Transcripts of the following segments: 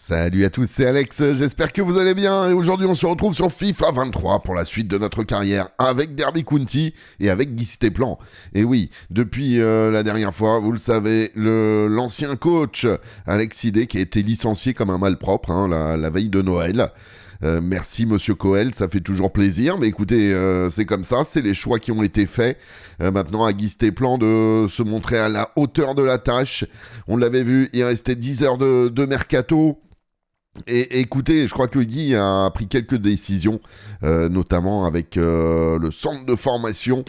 Salut à tous, c'est Alex, j'espère que vous allez bien et aujourd'hui on se retrouve sur FIFA 23 pour la suite de notre carrière avec Derby County et avec Guy Stéplan. Et oui, depuis la dernière fois, vous le savez, l'ancien coach Alex Idé qui a été licencié comme un malpropre hein, la veille de Noël. Merci Monsieur Coel, ça fait toujours plaisir, mais écoutez, c'est comme ça, c'est les choix qui ont été faits. Maintenant, à Guy Stéplan de se montrer à la hauteur de la tâche. On l'avait vu, il restait 10 heures de mercato. Et écoutez, je crois que Guy a pris quelques décisions, notamment avec le centre de formation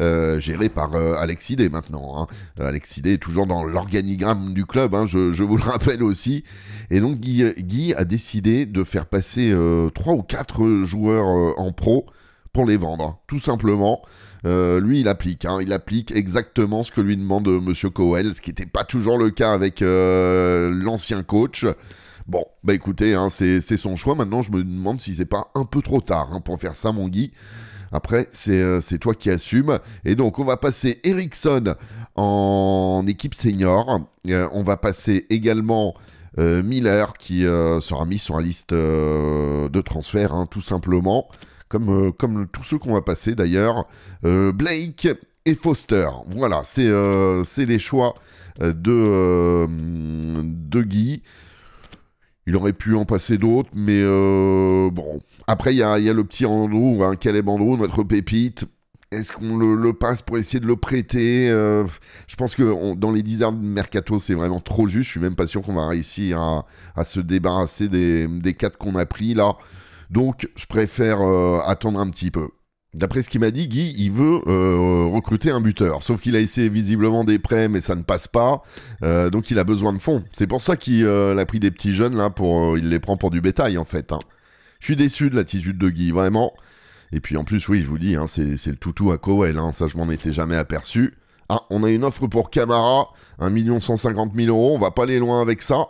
géré par Alex Idé maintenant. Hein. Alex Idé est toujours dans l'organigramme du club, hein, je vous le rappelle aussi. Et donc Guy a décidé de faire passer 3 ou 4 joueurs en pro pour les vendre, tout simplement. Lui, il applique exactement ce que lui demande Monsieur Coel, ce qui n'était pas toujours le cas avec l'ancien coach. Bon, bah écoutez, hein, c'est son choix. Maintenant, je me demande si c'est pas un peu trop tard hein, pour faire ça, mon Guy. Après, c'est toi qui assumes. Et donc, on va passer Eriksson en équipe senior. On va passer également Miller qui sera mis sur la liste de transfert, hein, tout simplement. Comme tous ceux qu'on va passer, d'ailleurs. Blake et Foster. Voilà, c'est les choix de Guy. Il aurait pu en passer d'autres, mais bon. Après, il y a le petit Andrew, hein, Caleb Andrew, notre pépite. Est-ce qu'on le passe pour essayer de le prêter je pense que dans les 10 heures de mercato, c'est vraiment trop juste. Je suis même pas sûr qu'on va réussir à se débarrasser des 4 qu'on a pris là. Donc, je préfère attendre un petit peu. D'après ce qu'il m'a dit, Guy, il veut recruter un buteur. Sauf qu'il a essayé visiblement des prêts, mais ça ne passe pas. Donc il a besoin de fonds. C'est pour ça qu'il a pris des petits jeunes, là, il les prend pour du bétail, en fait. Hein. Je suis déçu de l'attitude de Guy, vraiment. Et puis en plus, oui, je vous dis, hein, c'est le toutou à Coel. Hein, ça, je m'en étais jamais aperçu. Ah, on a une offre pour Camara, 1 150 000 €, on va pas aller loin avec ça.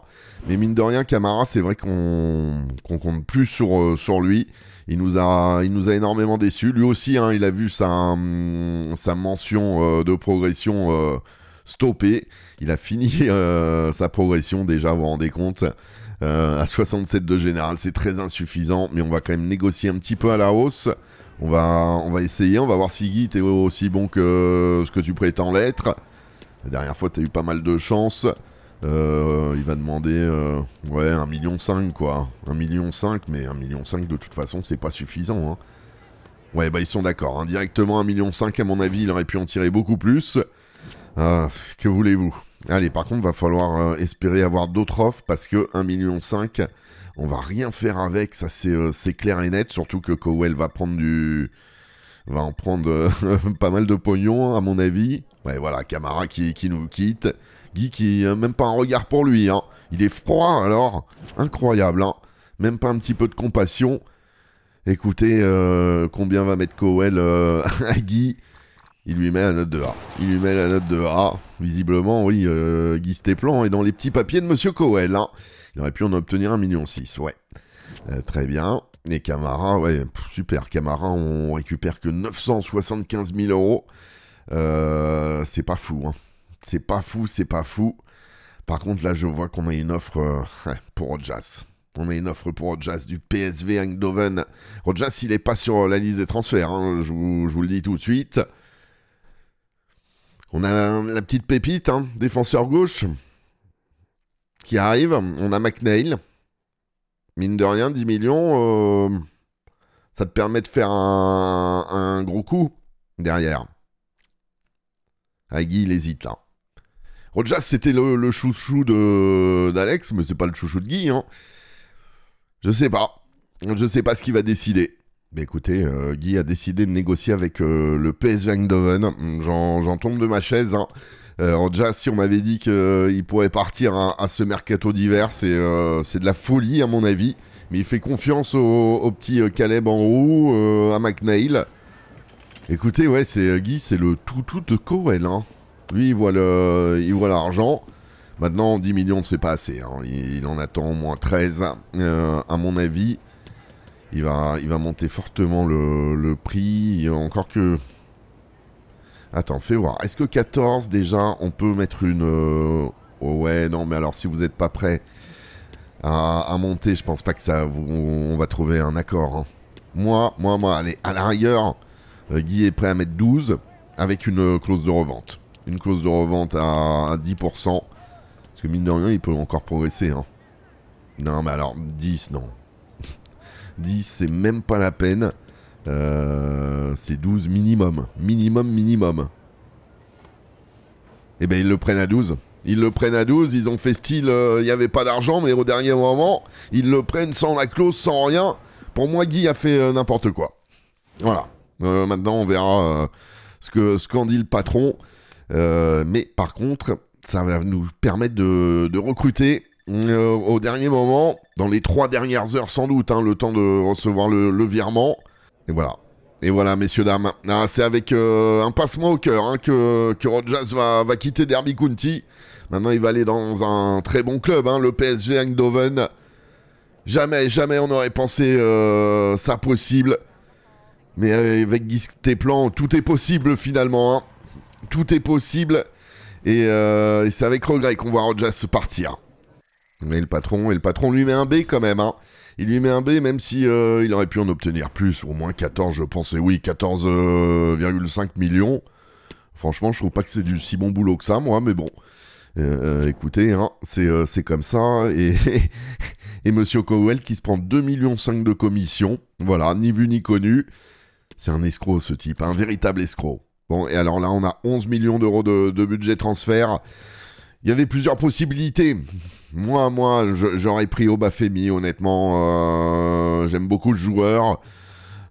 Mais mine de rien, Camara, c'est vrai qu'on compte plus sur lui. Il nous a énormément déçus. Lui aussi, hein, il a vu sa mention de progression stoppée. Il a fini sa progression déjà, vous vous rendez compte, à 67 de général. C'est très insuffisant, mais on va quand même négocier un petit peu à la hausse. On va essayer, on va voir si Guy, t'es aussi bon que ce que tu prétends l'être. La dernière fois, t'as eu pas mal de chance. Il va demander, ouais, 1,5 million, quoi. 1,5 million, mais 1,5 million, de toute façon, c'est pas suffisant. Hein. Ouais, bah, ils sont d'accord. Hein. Directement, 1,5 million, à mon avis, il aurait pu en tirer beaucoup plus. Que voulez-vous? Allez, par contre, va falloir espérer avoir d'autres offres, parce que 1,5 million... on va rien faire avec, ça c'est clair et net, surtout que Coel va en prendre pas mal de pognon, à mon avis. Ouais, voilà, Camara qui nous quitte. Guy qui n'a même pas un regard pour lui, hein. Il est froid, alors. Incroyable, hein. Même pas un petit peu de compassion. Écoutez, combien va mettre Coel à Guy? Il lui met la note de A. Il lui met la note de A. Visiblement, oui, Guy Stéplan est dans les petits papiers de Monsieur Coel, hein. Il aurait pu en obtenir 1,6 million, ouais. Très bien. Et Camara, ouais, super. Camara, on récupère que 975 000 €. C'est pas fou, hein. C'est pas fou. Par contre, là, je vois qu'on a une offre pour Rojas. On a une offre pour Rojas du PSV Eindhoven. Rojas, il n'est pas sur la liste des transferts, hein, je vous le dis tout de suite. On a la petite pépite, hein, défenseur gauche, qui arrive. On a McNeil. Mine de rien, 10 millions, ça te permet de faire un gros coup derrière. Ah, Guy, il hésite là. Rojas, c'était le chouchou d'Alex, mais c'est pas le chouchou de Guy. Hein. Je sais pas ce qu'il va décider. Mais écoutez, Guy a décidé de négocier avec le PSV Eindhoven. J'en tombe de ma chaise. Hein. Rojas, si on m'avait dit qu'il pourrait partir à ce mercato d'hiver, c'est de la folie à mon avis. Mais il fait confiance au petit Caleb Andrew, à McNeil. Écoutez, ouais, Guy, c'est le tout de Coel. Hein. Lui, il voit l'argent. Maintenant, 10 millions, c'est pas assez. Hein. Il en attend au moins 13, à mon avis. Il va monter fortement le prix, encore que... Attends, fais voir. Est-ce que 14, déjà, on peut mettre une... Oh ouais, non, mais alors, si vous n'êtes pas prêt... à monter. Je pense pas que ça, on va trouver un accord. Hein. Moi, allez, à l'arrière, Guy est prêt à mettre 12 avec une clause de revente. Une clause de revente à 10%. Parce que mine de rien, il peut encore progresser. Hein. Non, mais alors, 10, non. 10, c'est même pas la peine. C'est 12 minimum. Minimum. Eh ben, ils le prennent à 12. Ils ont fait style, il n'y avait pas d'argent, mais au dernier moment, ils le prennent sans la clause, sans rien. Pour moi, Guy a fait n'importe quoi. Voilà. Maintenant, on verra ce qu'en dit le patron. Mais par contre, ça va nous permettre de recruter au dernier moment, dans les 3 dernières heures sans doute, hein, le temps de recevoir le virement. Et voilà. Et voilà, messieurs, dames. Ah, c'est avec un pincement au cœur hein, que Rodgers va quitter Derby County. Maintenant, il va aller dans un très bon club, hein, le PSV Eindhoven. Jamais on aurait pensé ça possible. Mais avec Guy Stéplan, tout est possible finalement. Hein. Tout est possible. Et c'est avec regret qu'on voit Rodgers partir. Mais le patron lui met un B quand même. Hein. Il lui met un B, même si il aurait pu en obtenir plus, au moins 14, je pense. Et oui, 14,5 millions. Franchement, je trouve pas que c'est du si bon boulot que ça, moi, mais bon. Écoutez, hein, c'est comme ça. Et Monsieur Cowell qui se prend 2,5 millions de commission. Voilà, ni vu ni connu. C'est un escroc, ce type, un véritable escroc. Bon, et alors là, on a 11 millions d'euros de budget transfert. Il y avait plusieurs possibilités. Moi, j'aurais pris Obafemi, honnêtement. J'aime beaucoup le joueur.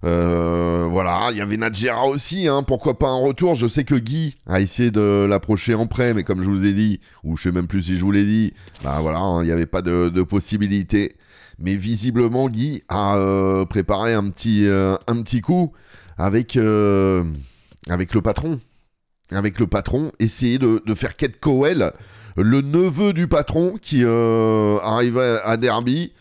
Voilà, il y avait Nadjera aussi, hein, pourquoi pas un retour. Je sais que Guy a essayé de l'approcher en prêt, mais comme je vous ai dit, ou je ne sais même plus si je vous l'ai dit, bah voilà, hein, il n'y avait pas de possibilité. Mais visiblement, Guy a préparé un petit coup avec le patron. Essayer de faire Kate Cowell, le neveu du patron qui arrivait à Derby.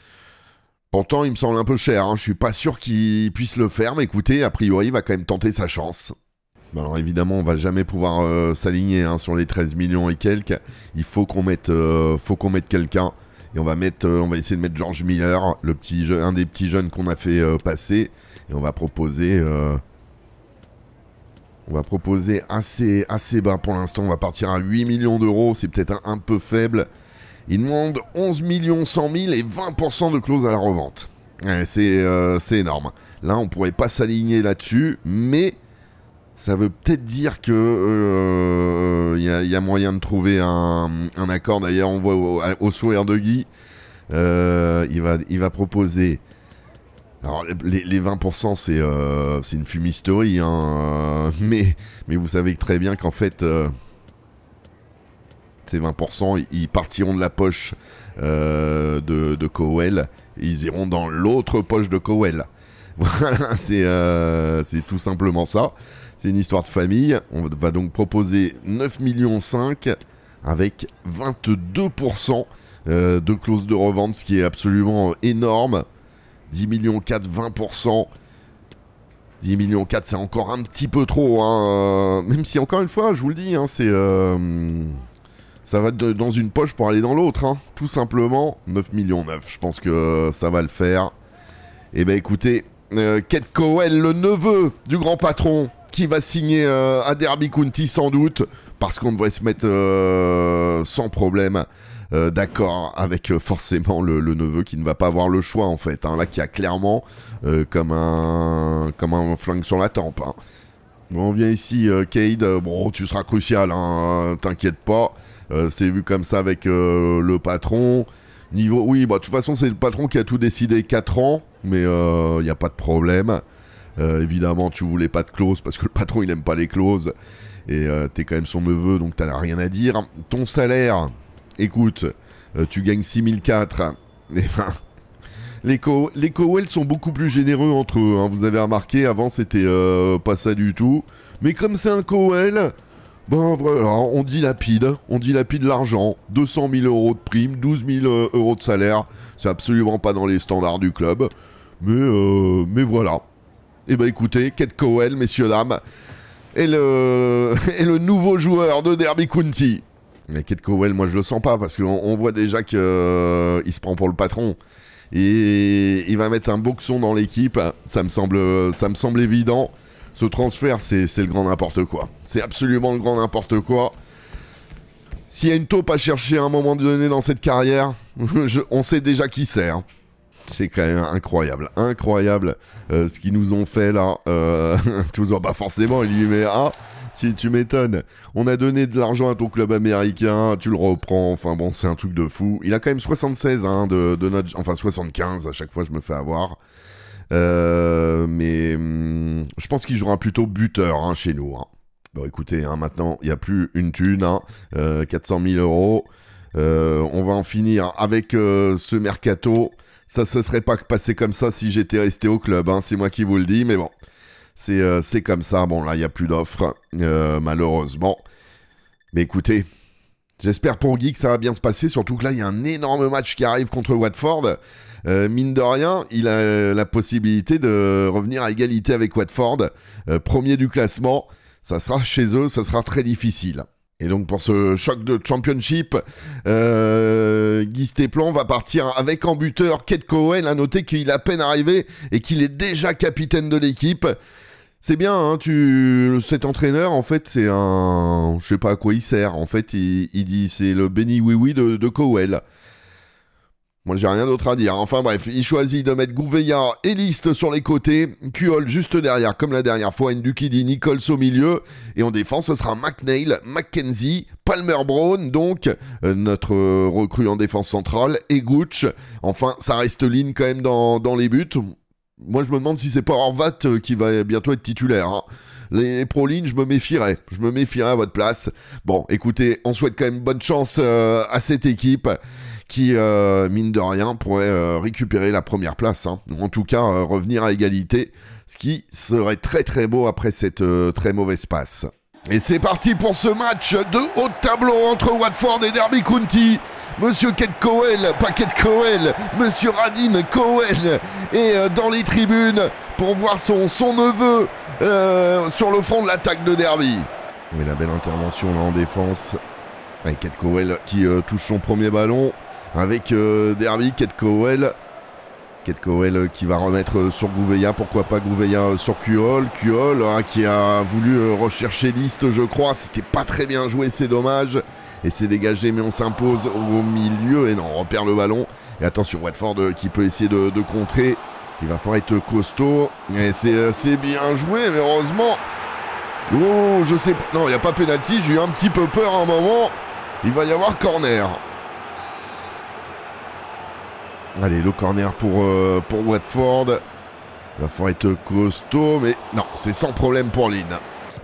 Pourtant, il me semble un peu cher. Hein. Je suis pas sûr qu'il puisse le faire. Mais écoutez, a priori, il va quand même tenter sa chance. Alors évidemment, on va jamais pouvoir s'aligner hein, sur les 13 millions et quelques. Il faut qu'on mette, quelqu'un. Et on va essayer de mettre George Miller, un des petits jeunes qu'on a fait passer. Et on va proposer... on va proposer assez bas pour l'instant. On va partir à 8 millions d'euros. C'est peut-être un peu faible. Il demande 11 millions 100 000 et 20% de clause à la revente. Ouais, c'est énorme. Là, on ne pourrait pas s'aligner là-dessus. Mais ça veut peut-être dire que y a moyen de trouver un accord. D'ailleurs, on voit au sourire de Guy. Il va proposer... Alors, les 20%, c'est une fumisterie, hein, mais vous savez très bien qu'en fait, ces 20%, ils partiront de la poche de Cowell, et ils iront dans l'autre poche de Cowell. Voilà, c'est tout simplement ça. C'est une histoire de famille. On va donc proposer 9,5 millions avec 22% de clause de revente, ce qui est absolument énorme. 10 millions 4, 20%. 10 millions 4, c'est encore un petit peu trop. Hein. Même si, encore une fois, je vous le dis, hein, ça va dans une poche pour aller dans l'autre. Hein. Tout simplement, 9 millions 9. Je pense que ça va le faire. Et ben écoutez, Kate Cowell, le neveu du grand patron, qui va signer à Derby County sans doute, parce qu'on devrait se mettre sans problème. D'accord avec forcément le neveu qui ne va pas avoir le choix en fait, hein, là qui a clairement comme un flingue sur la tempe. Hein. Bon, on vient ici Cade, bon tu seras crucial, hein, t'inquiète pas, c'est vu comme ça avec le patron. Niveau, oui, bah de toute façon c'est le patron qui a tout décidé 4 ans, mais il n'y a pas de problème. Évidemment tu voulais pas de clause parce que le patron il aime pas les clauses et t'es quand même son neveu donc t'as rien à dire. Ton salaire... Écoute, tu gagnes 6004. Eh ben, les Cowell sont beaucoup plus généreux entre eux. Hein. Vous avez remarqué, avant, c'était pas ça du tout. Mais comme c'est un Cowell, ben, voilà, on dilapide l'argent. 200 000 euros de prime, 12 000 euros de salaire. C'est absolument pas dans les standards du club. Mais voilà. Eh ben, écoutez, Kate Cowell, messieurs, dames, est le nouveau joueur de Derby County. Mais Kate Cowell, moi je le sens pas, parce qu'on voit déjà qu'il se prend pour le patron. Et il va mettre un boxon dans l'équipe, ça me semble évident. Ce transfert, c'est le grand n'importe quoi. C'est absolument le grand n'importe quoi. S'il y a une taupe à chercher à un moment donné dans cette carrière, on sait déjà qui c'est. Hein. C'est quand même incroyable, incroyable ce qu'ils nous ont fait là. Toujours, bah forcément, il lui met ah. Si tu m'étonnes, on a donné de l'argent à ton club américain, tu le reprends, enfin bon, c'est un truc de fou. Il a quand même 76, hein, de notre... Enfin 75, à chaque fois je me fais avoir. Mais je pense qu'il jouera plutôt buteur hein, chez nous. Hein. Bon écoutez, hein, maintenant il n'y a plus une thune, hein, 400 000 €. On va en finir avec ce mercato. Ça ne serait pas passé comme ça si j'étais resté au club, hein, c'est moi qui vous le dis, mais bon. C'est comme ça, bon là il n'y a plus d'offres, malheureusement. Mais écoutez, j'espère pour Guy que ça va bien se passer, surtout que là il y a un énorme match qui arrive contre Watford. Mine de rien, il a la possibilité de revenir à égalité avec Watford, premier du classement. Ça sera chez eux, ça sera très difficile. Et donc pour ce choc de championship, Guy Stéplan va partir avec en buteur Kate Cowell. À noter qu'il est à peine arrivé et qu'il est déjà capitaine de l'équipe. C'est bien, hein, cet entraîneur, en fait, c'est un... Je sais pas à quoi il sert. En fait, il dit c'est le Benny Oui-Oui de Cowell. Moi, j'ai rien d'autre à dire. Enfin bref, il choisit de mettre Gouveia et List sur les côtés, Kuol juste derrière, comme la dernière fois, Ndukidi, Nichols au milieu, et en défense, ce sera McNeil, McKenzie, Palmer-Brown, donc notre recrue en défense centrale, et Gooch. Enfin, ça reste ligne quand même dans les buts. Moi, je me demande si c'est pas Horvat qui va bientôt être titulaire. Hein. Les pro-lignes, je me méfierais à votre place. Bon, écoutez, on souhaite quand même bonne chance à cette équipe, qui, mine de rien, pourrait récupérer la première place, hein, ou en tout cas revenir à égalité, ce qui serait très très beau après cette très mauvaise passe. Et c'est parti pour ce match de haut de tableau entre Watford et Derby County. Monsieur Kate Cowell, pas Kate Cowell, Monsieur Radin Cowell est dans les tribunes pour voir son neveu sur le front de l'attaque de Derby. Mais la belle intervention là en défense, avec Kate Cowell qui touche son premier ballon. Avec Derby, Kate Cowell qui va remettre sur Gouveia, pourquoi pas Gouveia sur Kuol hein, qui a voulu rechercher List, je crois, c'était pas très bien joué, c'est dommage, et c'est dégagé, mais on s'impose au milieu, et non, on repère le ballon, et attention Watford qui peut essayer de contrer, il va falloir être costaud, et c'est bien joué, mais heureusement, oh, je sais pas, non, il n'y a pas pénalty, j'ai eu un petit peu peur à un moment, il va y avoir corner. Allez, le corner pour Watford. Il va falloir être costaud, mais non, c'est sans problème pour Lynn,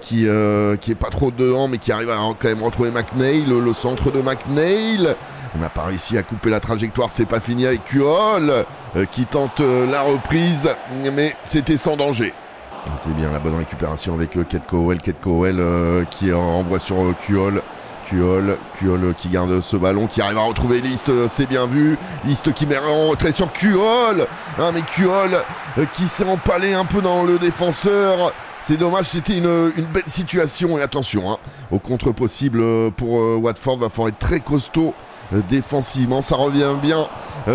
qui est pas trop dedans, mais qui arrive à quand même retrouver McNeil, le centre de McNeil. On n'a pas réussi à couper la trajectoire, c'est pas fini avec Kuol, qui tente la reprise, mais c'était sans danger. C'est bien la bonne récupération avec Kate Cowell qui envoie sur Kuol. Kuol qui garde ce ballon, qui arrive à retrouver List, c'est bien vu. List qui met en retrait sur Kuol. Hein, mais Kuol qui s'est empalé un peu dans le défenseur. C'est dommage, c'était une belle situation. Et attention, hein, au contre possible pour Watford, va falloir être très costaud défensivement. Ça revient bien,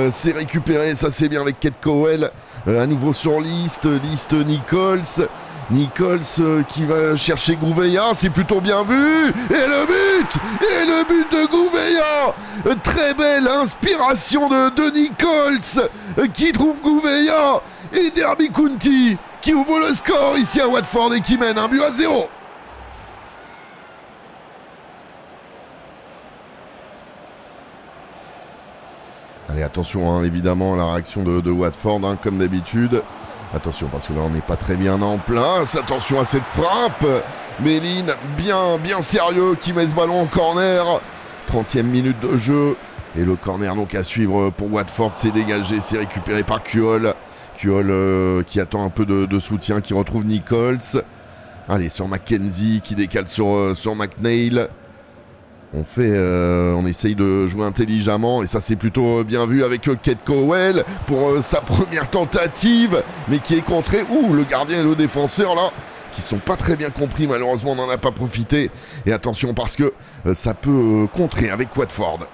c'est récupéré, ça c'est bien avec Kate Cowell. À nouveau sur List Nichols qui va chercher Gouveia, c'est plutôt bien vu, et le but de Gouveia, très belle inspiration de Nichols qui trouve Gouveia, et Derby County qui ouvre le score ici à Watford et qui mène 1-0. Allez attention hein, évidemment à la réaction de Watford hein, comme d'habitude. Attention parce que là on n'est pas très bien en place, attention à cette frappe, Méline bien sérieux qui met ce ballon en corner, 30e minute de jeu, et le corner donc à suivre pour Watford, c'est dégagé, c'est récupéré par Kuol qui attend un peu de soutien, qui retrouve Nichols, allez sur McKenzie qui décale sur McNeil, on essaye de jouer intelligemment et ça c'est plutôt bien vu avec Kate Cowell pour sa première tentative mais qui est contrée. Ouh, le gardien et le défenseur là qui sont pas très bien compris. Malheureusement, on n'en a pas profité. Et attention, parce que ça peut contrer avec Watford.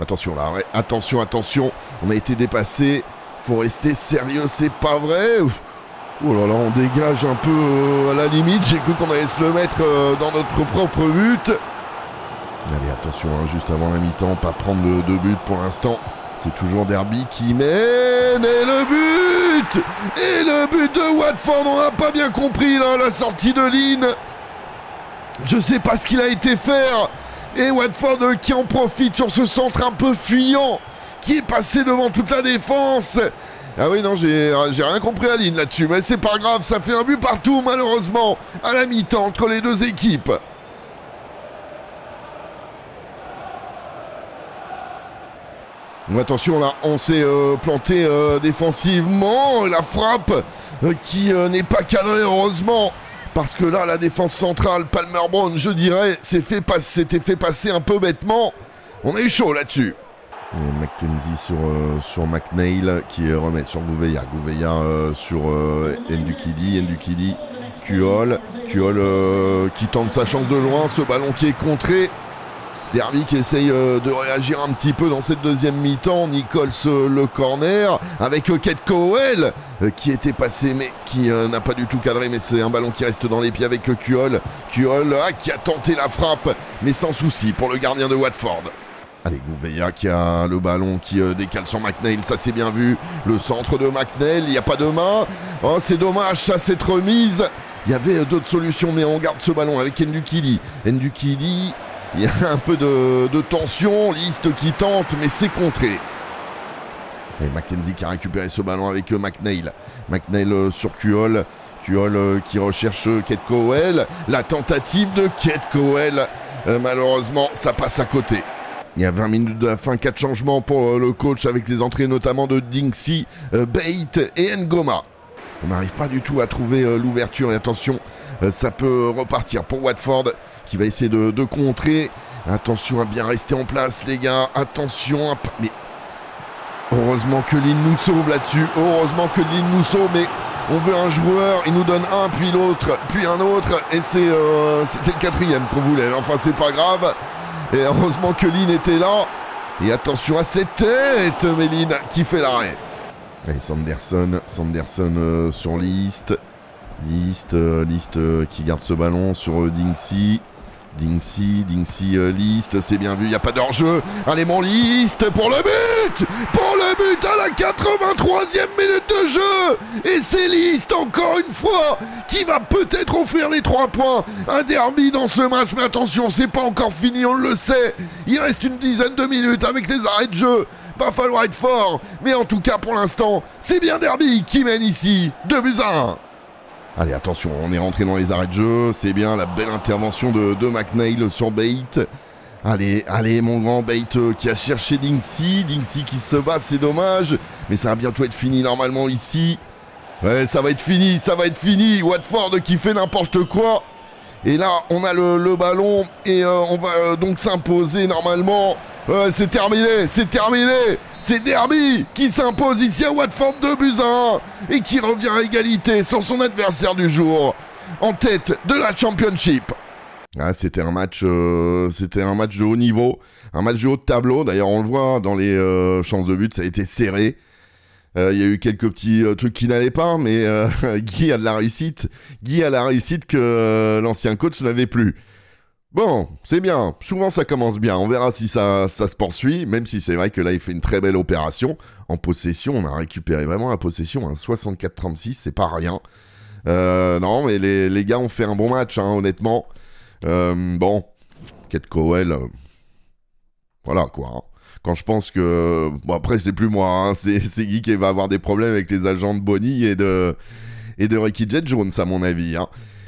Attention là, attention, attention. On a été dépassé. Faut rester sérieux, c'est pas vrai. Oh là là, on dégage un peu à la limite. J'ai cru qu'on allait se le mettre dans notre propre but. Allez, attention, hein, juste avant la mi-temps, pas prendre de but pour l'instant. C'est toujours Derby qui mène. Et le but! Et le but de Watford, on n'a pas bien compris là, la sortie de Lynn. Je sais pas ce qu'il a été faire. Et Watford qui en profite sur ce centre un peu fuyant, qui est passé devant toute la défense. Ah oui, non, j'ai rien compris à Lynn là-dessus. Mais c'est pas grave, ça fait un but partout, malheureusement, à la mi-temps entre les deux équipes. Attention là, on s'est planté défensivement. La frappe qui n'est pas cadrée, heureusement, parce que là la défense centrale, Palmer Brown, je dirais, s'était fait passer un peu bêtement. On a eu chaud là-dessus. McKenzie sur McNeil qui remet sur Gouveia. Gouveia sur Ndukidi. Ndukidi, Kuol. Kuol qui tente sa chance de loin. Ce ballon qui est contré. Derby qui essaye de réagir un petit peu dans cette deuxième mi-temps. Nichols le corner avec Kate Cowell qui était passé mais qui n'a pas du tout cadré, mais c'est un ballon qui reste dans les pieds avec Kuol. Kuol qui a tenté la frappe mais sans souci pour le gardien de Watford. Allez, Gouveia qui a le ballon qui décale sur McNeil, ça c'est bien vu. Le centre de McNeil, il n'y a pas de main. Oh, c'est dommage ça, cette remise. Il y avait d'autres solutions mais on garde ce ballon avec Ndukidi. Ndukidi... Il y a un peu de tension, List qui tente, mais c'est contré. Et McKenzie qui a récupéré ce ballon avec McNeil. McNeil sur Kuol. Kuol qui recherche Kate Cowell. La tentative de Kate Cowell. Malheureusement, ça passe à côté. Il y a 20 minutes de la fin, 4 changements pour le coach avec les entrées notamment de Dingsy, Bate et Ngoma. On n'arrive pas du tout à trouver l'ouverture. Et attention, ça peut repartir pour Watford, qui va essayer de contrer. Attention à bien rester en place, les gars. Attention à... Mais heureusement que Lynn nous sauve là-dessus. Heureusement que Lynn nous sauve, mais on veut un joueur. Il nous donne un, puis l'autre, puis un autre. Et c'était le quatrième qu'on voulait. Enfin, c'est pas grave. Et heureusement que Lynn était là. Et attention à cette tête, mais Lynn qui fait l'arrêt. Allez, Sanderson. Sanderson sur List. List qui garde ce ballon sur Dingsy. Dingsy, List, c'est bien vu, il n'y a pas d'hors-jeu. Allez mon List pour le but! Pour le but à la 83e minute de jeu! Et c'est List encore une fois qui va peut-être offrir les 3 points à Derby dans ce match. Mais attention, c'est pas encore fini, on le sait. Il reste une dizaine de minutes avec les arrêts de jeu. Va falloir être fort. Mais en tout cas pour l'instant, c'est bien Derby qui mène ici 2-1. Allez, attention, on est rentré dans les arrêts de jeu. C'est bien la belle intervention de McNeil sur Bate. Allez, allez, mon grand Bate qui a cherché Dingsy. Dingsy qui se bat, c'est dommage. Mais ça va bientôt être fini normalement ici. Ouais, ça va être fini, ça va être fini. Watford qui fait n'importe quoi. Et là, on a le ballon et on va donc s'imposer normalement. C'est terminé, c'est terminé. C'est Derby qui s'impose ici à Watford 2-1 et qui revient à égalité sur son adversaire du jour, en tête de la Championship. Ah, c'était un match de haut niveau, un match de haut de tableau. D'ailleurs, on le voit dans les chances de but, ça a été serré. Il y a eu quelques petits trucs qui n'allaient pas, mais Guy a de la réussite. Guy a la réussite que l'ancien coach n'avait plus. Bon, c'est bien. Souvent, ça commence bien. On verra si ça se poursuit, même si c'est vrai que là, il fait une très belle opération. En possession, on a récupéré vraiment la possession. Hein, 64-36, c'est pas rien. Non, mais les gars ont fait un bon match, hein, honnêtement. Bon, Kate Cowell... voilà, quoi. Hein. Quand je pense que... Bon, après, c'est plus moi. Hein, c'est Guy qui va avoir des problèmes avec les agents de Bonnie et de Ricky Jet Jones, à mon avis, hein.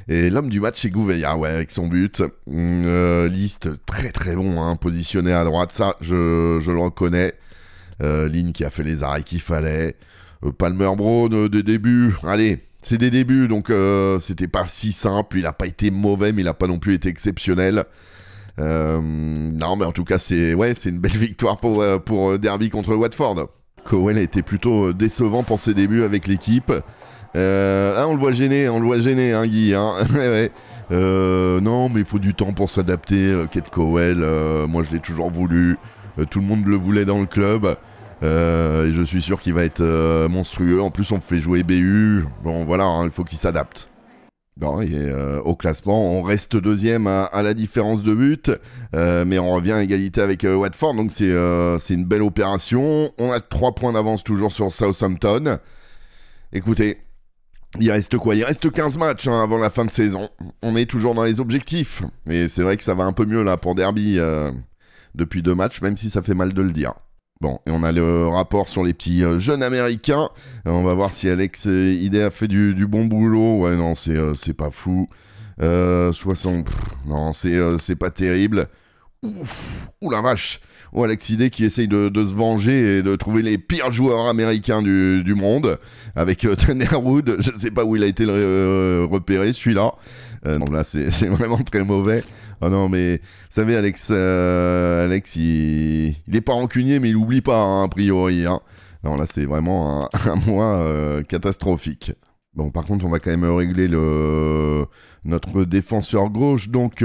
Et l'homme du match, c'est Gouveia, ouais, avec son but. List très très bon, hein, positionné à droite, ça, je le reconnais. Lynn qui a fait les arrêts qu'il fallait. Palmer Brown, des débuts. Allez, c'est des débuts, donc c'était pas si simple. Il n'a pas été mauvais, mais il n'a pas non plus été exceptionnel. Non, mais en tout cas, c'est ouais, une belle victoire pour Derby contre Watford. Cowell a été plutôt décevant pour ses débuts avec l'équipe. Ah, on le voit gêné, hein, Guy. Hein. Ouais. Non, mais il faut du temps pour s'adapter. Kate Cowell, moi je l'ai toujours voulu. Tout le monde le voulait dans le club. Et je suis sûr qu'il va être monstrueux. En plus, on fait jouer BU. Bon, voilà, hein, il faut qu'il s'adapte. Bon, et, au classement, on reste deuxième à la différence de but, mais on revient à égalité avec Watford, donc c'est une belle opération. On a 3 points d'avance toujours sur Southampton. Écoutez, il reste quoi? Il reste 15 matchs hein, avant la fin de saison. On est toujours dans les objectifs, mais c'est vrai que ça va un peu mieux là pour Derby depuis 2 matchs, même si ça fait mal de le dire. Bon, et on a le rapport sur les petits jeunes américains. On va voir si Alex Idé a fait du bon boulot. Ouais, non, c'est pas fou. 60... Pff, non, c'est pas terrible. Ouf, ouh la vache. Oh, Alex Idé qui essaye de se venger et de trouver les pires joueurs américains du monde. Avec Tanner Wood, je ne sais pas où il a été repéré, celui-là. Non, là, c'est vraiment très mauvais. Oh non, mais, vous savez, Alex il n'est pas rancunier, mais il n'oublie pas, hein, a priori. Hein. Non, là, c'est vraiment un mois catastrophique. Bon, par contre, on va quand même régler notre défenseur gauche, donc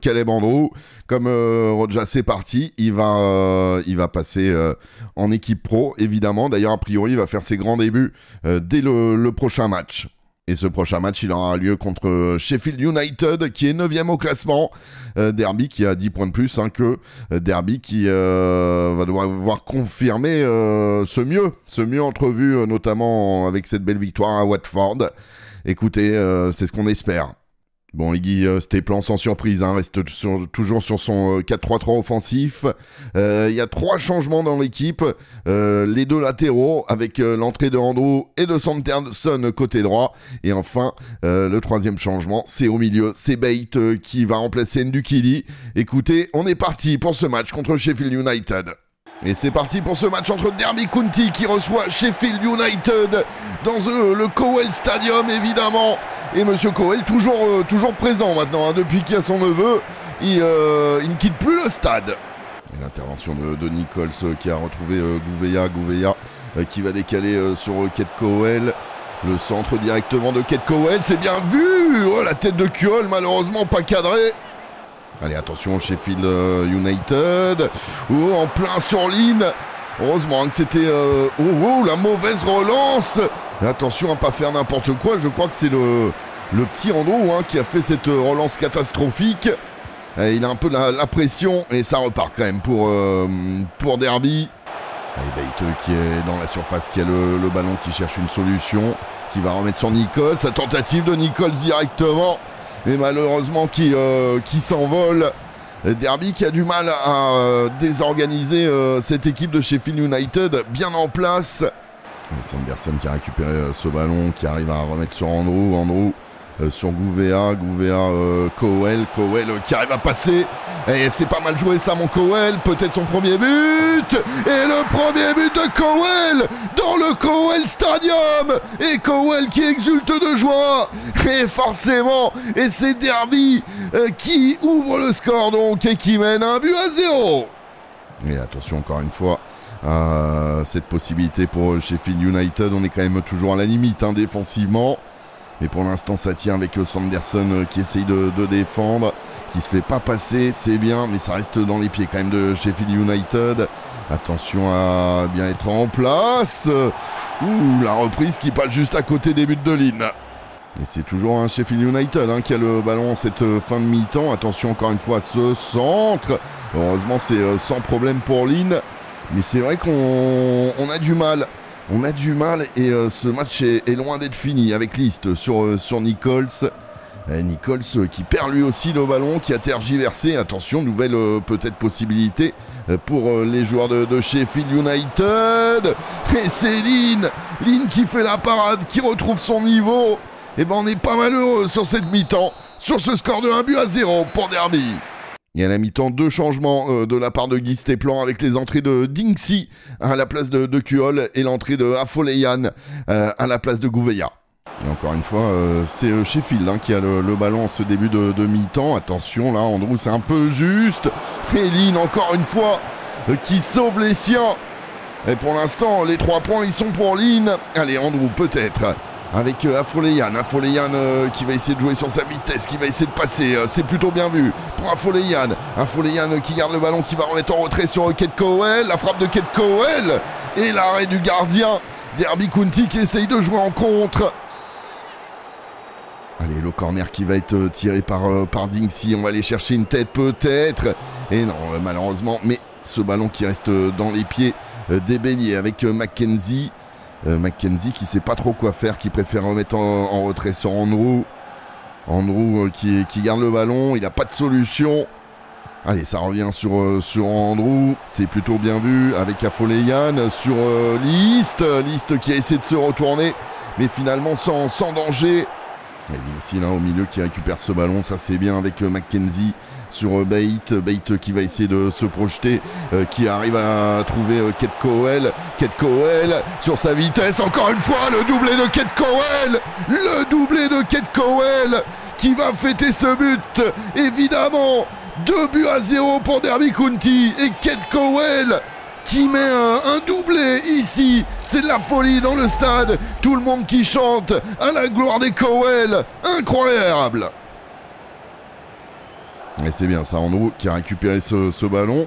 Caleb Andrew. Comme Roja, c'est parti, il va passer en équipe pro, évidemment. D'ailleurs, a priori, il va faire ses grands débuts dès le prochain match. Et ce prochain match, il aura lieu contre Sheffield United, qui est 9e au classement. Derby qui a 10 points de plus hein, que Derby, qui va devoir confirmer ce mieux entrevu, notamment avec cette belle victoire à Watford. Écoutez, c'est ce qu'on espère. Bon, Iggy Stéplan, sans surprise, hein, reste toujours sur son 4-3-3 offensif. Il y a 3 changements dans l'équipe. Les 2 latéraux, avec l'entrée de Andrew et de Sanderson côté droit. Et enfin, le 3e changement, c'est au milieu. C'est Bait qui va remplacer Ndukidi. Écoutez, on est parti pour ce match contre Sheffield United. Et c'est parti pour ce match entre Derby County qui reçoit Sheffield United dans le Cowell Stadium, évidemment. Et Monsieur Cowell, toujours présent maintenant, hein, depuis qu'il y a son neveu, il ne quitte plus le stade. L'intervention de Nichols qui a retrouvé Gouveia qui va décaler sur Kate Cowell. Le centre directement de Kate Cowell, c'est bien vu. Oh, la tête de Cowell, malheureusement pas cadrée. Allez, attention, Sheffield United. Oh, en plein sur ligne. Heureusement hein, que c'était... Oh, la mauvaise relance. Attention à ne pas faire n'importe quoi. Je crois que c'est le petit Andrew hein, qui a fait cette relance catastrophique. Et il a un peu la pression. Et ça repart quand même pour Derby. Allez, Baiteux qui est dans la surface, qui a le ballon, qui cherche une solution. Qui va remettre sur Nichols. Sa tentative de Nichols directement. Et malheureusement qui s'envole. Derby qui a du mal à désorganiser cette équipe de Sheffield United bien en place. Sanderson qui a récupéré ce ballon, qui arrive à remettre sur Andrew. Andrew sur Gouveia, Cowell qui arrive à passer. Et c'est pas mal joué ça, mon Cowell. Peut-être son premier but. Et le premier but de Cowell dans le Cowell Stadium. Et Cowell qui exulte de joie. Et forcément, et c'est Derby qui ouvre le score donc et qui mène un but à 0. Et attention encore une fois. Cette possibilité pour Sheffield United, on est quand même toujours à la limite hein, défensivement, mais pour l'instant ça tient avec Sanderson qui essaye de défendre, qui se fait pas passer, c'est bien, mais ça reste dans les pieds quand même de Sheffield United. Attention à bien être en place. Ouh, la reprise qui passe juste à côté des buts de ligne. Et c'est toujours un Sheffield United hein, qui a le ballon en cette fin de mi-temps. Attention encore une fois à ce centre. Heureusement c'est sans problème pour Lynn. Mais c'est vrai qu'on a du mal. On a du mal et ce match est loin d'être fini avec List sur Nichols. Nichols qui perd lui aussi le ballon, qui a tergiversé. Attention, nouvelle peut-être possibilité pour les joueurs de Sheffield United. Et c'est Lynn qui fait la parade, qui retrouve son niveau. Et ben on n'est pas malheureux sur cette mi-temps, sur ce score de 1-0 pour Derby. Il y a à la mi-temps 2 changements de la part de Guy Stéplan avec les entrées de Dingsy à la place de Cuol et l'entrée de Afoleyan à la place de Gouveia. Et encore une fois, c'est Sheffield hein, qui a le ballon en ce début de mi-temps. Attention là, Andrew c'est un peu juste. Et Lynn encore une fois qui sauve les siens. Et pour l'instant, les 3 points ils sont pour Lynn. Allez Andrew peut-être. avec Afoleyan. Afoleyan qui va essayer de jouer sur sa vitesse, qui va essayer de passer. C'est plutôt bien vu pour Afoleyan. Afoleyan qui garde le ballon, qui va remettre en retrait sur Kate Cowell. La frappe de Kate Cowell et l'arrêt du gardien. Derby County qui essaye de jouer en contre. Allez, le corner qui va être tiré par Dingsy. On va aller chercher une tête peut-être. Et non, malheureusement. Mais ce ballon qui reste dans les pieds des Béliers avec McKenzie. McKenzie qui sait pas trop quoi faire, qui préfère remettre en retrait sur Andrew. Andrew qui garde le ballon. Il n'a pas de solution. Allez, ça revient sur Andrew. C'est plutôt bien vu avec Afoleyan sur List. List qui a essayé de se retourner. Mais finalement sans danger. Et Dingsy là au milieu qui récupère ce ballon, ça c'est bien avec McKenzie sur Bait qui va essayer de se projeter, qui arrive à trouver Kate Cowell. Kate Cowell sur sa vitesse, encore une fois le doublé de Kate Cowell. Le doublé de Kate Cowell qui va fêter ce but, évidemment. 2 buts à 0 pour Derby County et Kate Cowell qui met un doublé ici. C'est de la folie dans le stade. Tout le monde qui chante à la gloire des Cowell. Incroyable. Et c'est bien ça, Andrew qui a récupéré ce ballon,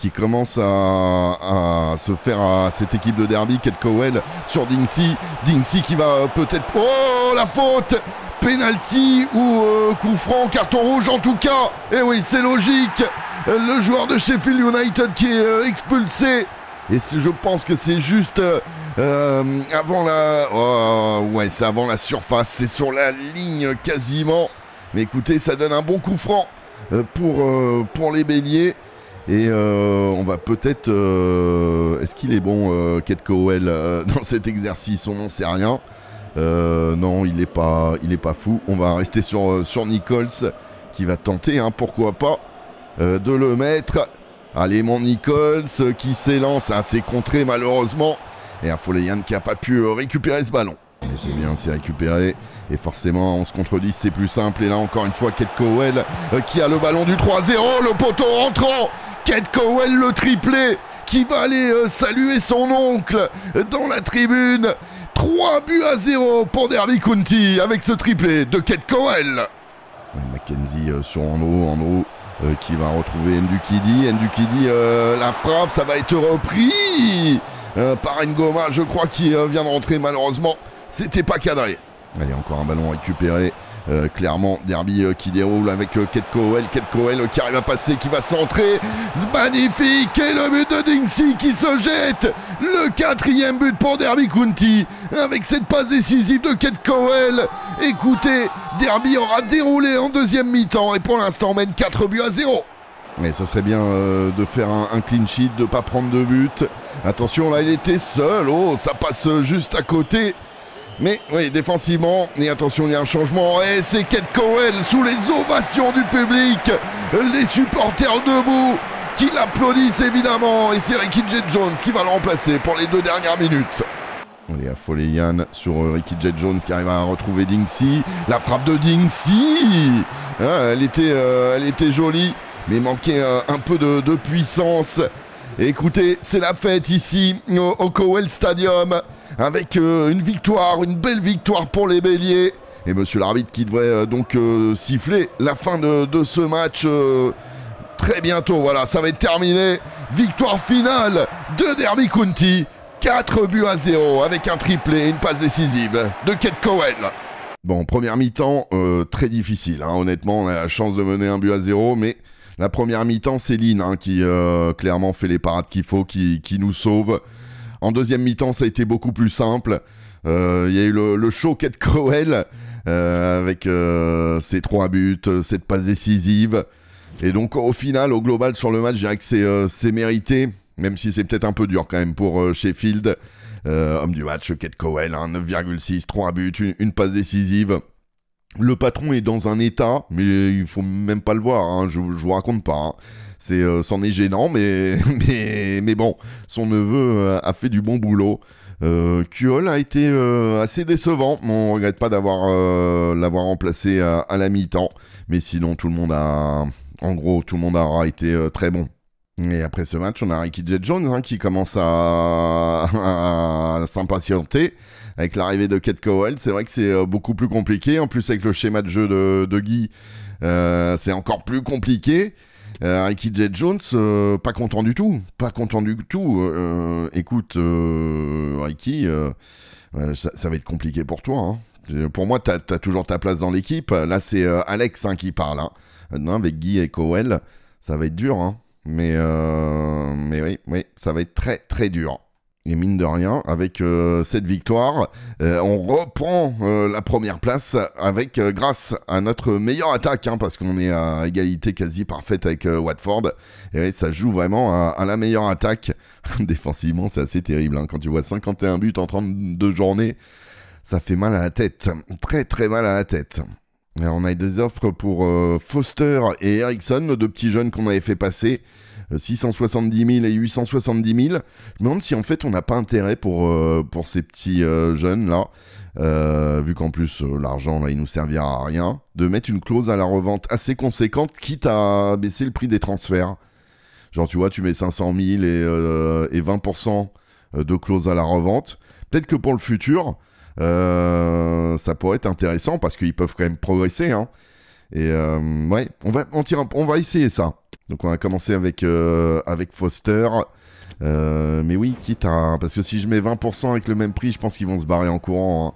qui commence à se faire à cette équipe de Derby. Kate Cowell sur Dingsy. Dingsy qui va peut-être... Oh, la faute! Penalty ou coup franc, carton rouge en tout cas. Et oui, c'est logique. Le joueur de Sheffield United qui est expulsé. Et je pense que c'est juste avant la... Oh, ouais, c'est avant la surface. C'est sur la ligne quasiment. Mais écoutez, ça donne un bon coup franc pour les Béliers. Et on va peut-être... Est-ce qu'il est bon, Kate Cowell, dans cet exercice? On n'en sait rien. Non, il est pas fou. On va rester sur Nichols qui va tenter, hein, pourquoi pas. De le mettre. Allez, mon Nichols qui s'élance, hein, c'est contré malheureusement. Et Afoleyan qui n'a pas pu récupérer ce ballon. Mais c'est bien, c'est récupéré. Et forcément, 11 contre 10, c'est plus simple. Et là, encore une fois, Kate Cowell qui a le ballon du 3-0. Le poteau rentrant. Kate Cowell, le triplé, qui va aller saluer son oncle dans la tribune. 3 buts à 0 pour Derby County avec ce triplé de Kate Cowell. Et McKenzie sur Andrew. Andrew qui va retrouver Ndukidi. Ndukidi, la frappe, ça va être repris par Ngoma, je crois, qui vient de rentrer. Malheureusement, c'était pas cadré. Allez, encore un ballon récupéré. Clairement, Derby qui déroule avec Kate Cowell. Kate Cowell qui arrive à passer, qui va centrer. Magnifique! Et le but de Dingsy qui se jette. Le 4e but pour Derby County avec cette passe décisive de Kate Cowell. Écoutez, Derby aura déroulé en 2e mi-temps et pour l'instant mène 4 buts à 0. Mais ce serait bien de faire un clean sheet, de ne pas prendre de but. Attention, là il était seul. Oh, ça passe juste à côté. Mais oui, défensivement, et attention, il y a un changement. Et c'est Kate Cowell sous les ovations du public. Les supporters debout qui l'applaudissent évidemment. Et c'est Ricky J. Jones qui va le remplacer pour les 2 dernières minutes. On est affolé, Yann, sur Ricky J. Jones qui arrive à retrouver Dingsy. La frappe de Dingsy, elle était jolie, mais manquait un peu de puissance. Et écoutez, c'est la fête ici au Cowell Stadium. Avec une victoire, une belle victoire pour les Béliers. Et monsieur l'arbitre qui devrait donc siffler la fin de ce match très bientôt. Voilà, ça va être terminé. Victoire finale de Derby County. 4 buts à 0 avec un triplé et une passe décisive de Kate Cowell. Bon, première mi-temps, très difficile, hein. Honnêtement, on a la chance de mener 1 but à 0. Mais la première mi-temps, c'est Lynn, hein, qui clairement fait les parades qu'il faut, qui nous sauve. En deuxième mi-temps, ça a été beaucoup plus simple. Il y a eu le show Kate Cowell avec ses 3 buts, cette passe décisive. Et donc, au final, au global, sur le match, je dirais que c'est mérité, même si c'est peut-être un peu dur quand même pour Sheffield. Homme du match, Kate Cowell, hein, 9,6, 3 buts, une passe décisive. Le patron est dans un état, mais il faut même pas le voir, hein, je vous raconte pas, hein. C'en est gênant, mais bon, son neveu a fait du bon boulot. Kuhl a été assez décevant, on regrette pas l'avoir remplacé à la mi-temps, mais sinon tout le monde a été très bon. Et après ce match, on a Ricky Jay Jones qui commence à s'impatienter avec l'arrivée de Kate Cowell. C'est vrai que c'est beaucoup plus compliqué. En plus, avec le schéma de jeu de Guy, c'est encore plus compliqué. Ricky Jay Jones, pas content du tout. Pas content du tout. Écoute, Ricky, ça va être compliqué pour toi. Hein. Pour moi, t'as toujours ta place dans l'équipe. Là, c'est Alex qui parle. Hein. Non, avec Guy et Cowell, ça va être dur. Hein. Mais oui, ça va être très très dur. Et mine de rien, avec cette victoire, on reprend la première place avec, grâce à notre meilleure attaque, hein, parce qu'on est à égalité quasi parfaite avec Watford. Et oui, ça joue vraiment à la meilleure attaque. Défensivement, c'est assez terrible. Hein, quand tu vois 51 buts en 32 journées, ça fait mal à la tête. Très très mal à la tête. Alors, on a des offres pour Foster et Ericsson, nos deux petits jeunes qu'on avait fait passer, 670 000 et 870 000. Je me demande si en fait on n'a pas intérêt pour ces petits jeunes là, vu qu'en plus l'argent là il nous servira à rien, de mettre une clause à la revente assez conséquente, quitte à baisser le prix des transferts. Genre tu vois, tu mets 500 000 et 20% de clause à la revente. Peut-être que pour le futur... ça pourrait être intéressant parce qu'ils peuvent quand même progresser, hein. Et ouais, on va essayer ça. Donc on va commencer avec Foster, mais oui, quitte à, parce que si je mets 20% avec le même prix, je pense qu'ils vont se barrer en courant, hein.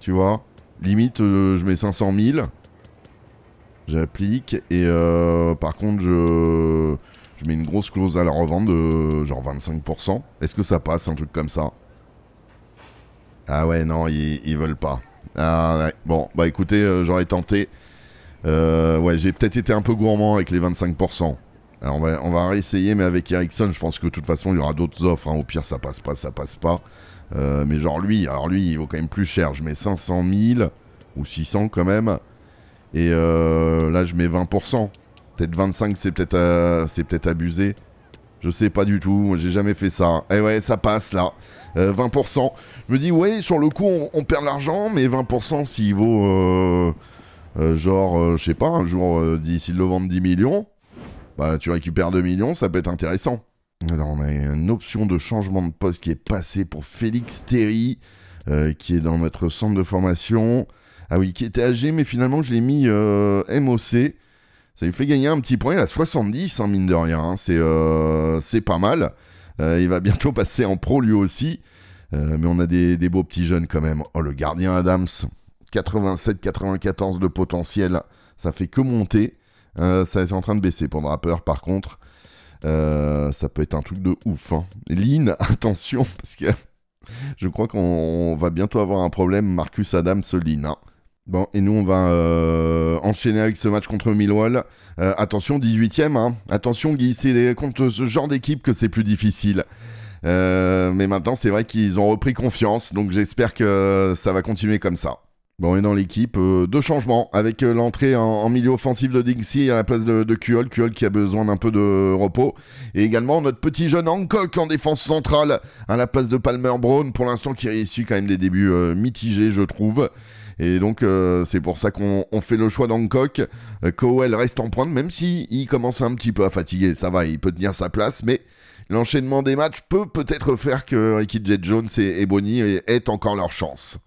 Tu vois, limite je mets 500 000, j'applique, et par contre je mets une grosse clause à la revente de genre 25%. Est-ce que ça passe, un truc comme ça? Ah ouais, non, ils veulent pas. Ah ouais. Bon, bah écoutez, j'aurais tenté. Ouais, j'ai peut-être été un peu gourmand avec les 25%. Alors on va réessayer, mais avec Ericsson, je pense que de toute façon, il y aura d'autres offres. Hein. Au pire, ça passe pas. Mais genre lui, il vaut quand même plus cher. Je mets 500 000, ou 600 quand même. Et là, je mets 20%. Peut-être 25, c'est peut-être abusé. Je sais pas du tout, j'ai jamais fait ça. Eh ouais, ça passe là. 20%. Je me dis, ouais, sur le coup, on perd l'argent, mais 20% s'il vaut, genre, je sais pas, un jour, s'il le vendent 10 millions, bah tu récupères 2 millions, ça peut être intéressant. Alors, on a une option de changement de poste qui est passée pour Félix Terry, qui est dans notre centre de formation. Ah oui, qui était âgé, mais finalement, je l'ai mis MOC. Ça lui fait gagner un petit point, il a 70, hein, mine de rien, hein. C'est pas mal. Il va bientôt passer en pro lui aussi, mais on a des beaux petits jeunes quand même. Oh, le gardien Adams, 87-94 de potentiel, ça fait que monter. Ça est en train de baisser pour le rappeur par contre. Ça peut être un truc de ouf, hein. Lynn, attention, parce que je crois qu'on va bientôt avoir un problème, Marcus Adams, Lynn, hein. Bon, et nous on va enchaîner avec ce match contre Millwall. Attention, 18ème, hein. Attention Guy, c'est contre ce genre d'équipe que c'est plus difficile. Mais maintenant c'est vrai qu'ils ont repris confiance, donc j'espère que ça va continuer comme ça. Bon, et dans l'équipe, deux changements, avec l'entrée en milieu offensif de Dixie à la place de Kuol. Kuol qui a besoin d'un peu de repos. Et également notre petit jeune Hancock en défense centrale à la place de Palmer Brown, pour l'instant qui réussit quand même des débuts mitigés, je trouve. Et donc c'est pour ça qu'on fait le choix d'Hancock. Cowell reste en pointe, même s'il commence un petit peu à fatiguer. Ça va, il peut tenir sa place, mais l'enchaînement des matchs peut peut-être faire que Ricky Jay Jones et Ebony aient encore leur chance.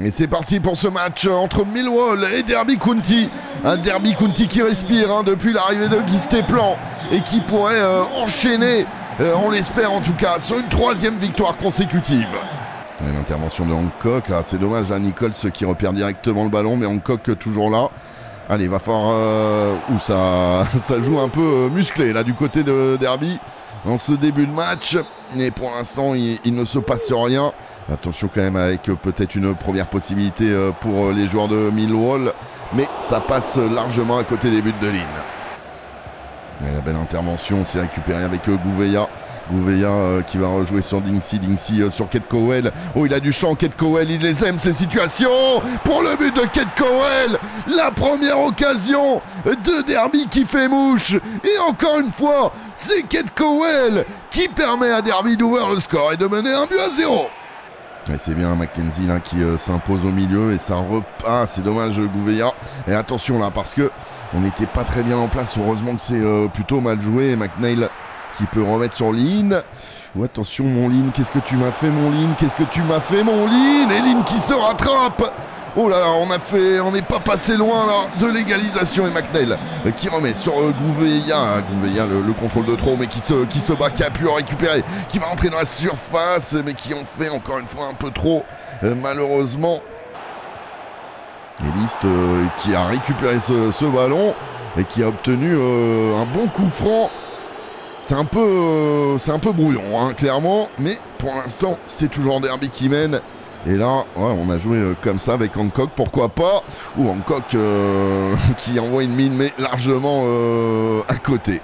Et c'est parti pour ce match entre Millwall et Derby County. Un Derby County qui respire, hein, depuis l'arrivée de Guy Stéplan, et qui pourrait enchaîner, on l'espère en tout cas, sur une troisième victoire consécutive. L'intervention de Hancock, ah, c'est dommage là, Nichols qui repère directement le ballon, mais Hancock toujours là. Allez, il va falloir... Ouh, ça joue un peu musclé là du côté de Derby en ce début de match. Mais pour l'instant, il ne se passe rien. Attention quand même avec peut-être une première possibilité pour les joueurs de Millwall. Mais ça passe largement à côté des buts de Lynn. Et la belle intervention, c'est récupéré avec Gouveia. Gouveia qui va rejouer sur Dingsy. Dingsy sur Kate Cowell. Oh, il a du champ, Kate Cowell. Il les aime, ces situations. Pour le but de Kate Cowell. La première occasion de Derby qui fait mouche. Et encore une fois, c'est Kate Cowell qui permet à Derby d'ouvrir le score et de mener un but à 0. C'est bien Mackenzie là qui s'impose au milieu, et ça repart. Ah, c'est dommage Gouveia. Et attention là, parce que On n'était pas très bien en place. Heureusement que c'est plutôt mal joué. McNeil qui peut remettre sur Lynn. Oh, attention, mon Lynn. Qu'est-ce que tu m'as fait, mon Lynn? Qu'est-ce que tu m'as fait, mon Lynn? Et Lynn qui se rattrape. Oh là là, on n'est pas passé loin là, de l'égalisation. Et McNeil qui remet sur Gouveia. Gouveia, le contrôle de trop, mais qui se bat, qui a pu récupérer, qui va entrer dans la surface, mais qui en fait encore une fois un peu trop, malheureusement. Elist qui a récupéré ce ballon et qui a obtenu un bon coup franc. C'est un peu brouillon, hein, clairement, mais pour l'instant, c'est toujours Derby qui mène. Et là, ouais, on a joué comme ça avec Hancock, pourquoi pas. Ou Hancock qui envoie une mine, mais largement à côté.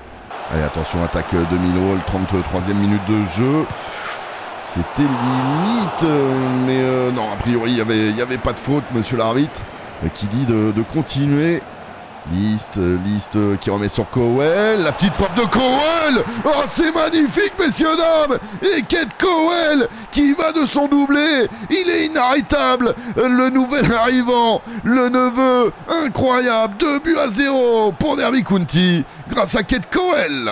Allez, attention, attaque de Millwall, 33e minute de jeu. C'était limite, mais non, a priori, il n'y avait pas de faute, monsieur l'arbitre, qui dit de continuer. Liste qui remet sur Cowell. La petite frappe de Cowell. Oh, c'est magnifique, messieurs, dames. Et Kate Cowell qui va de son doublé. Il est inarrêtable. Le nouvel arrivant, le neveu, incroyable. 2 buts à 0 pour Derby County grâce à Kate Cowell.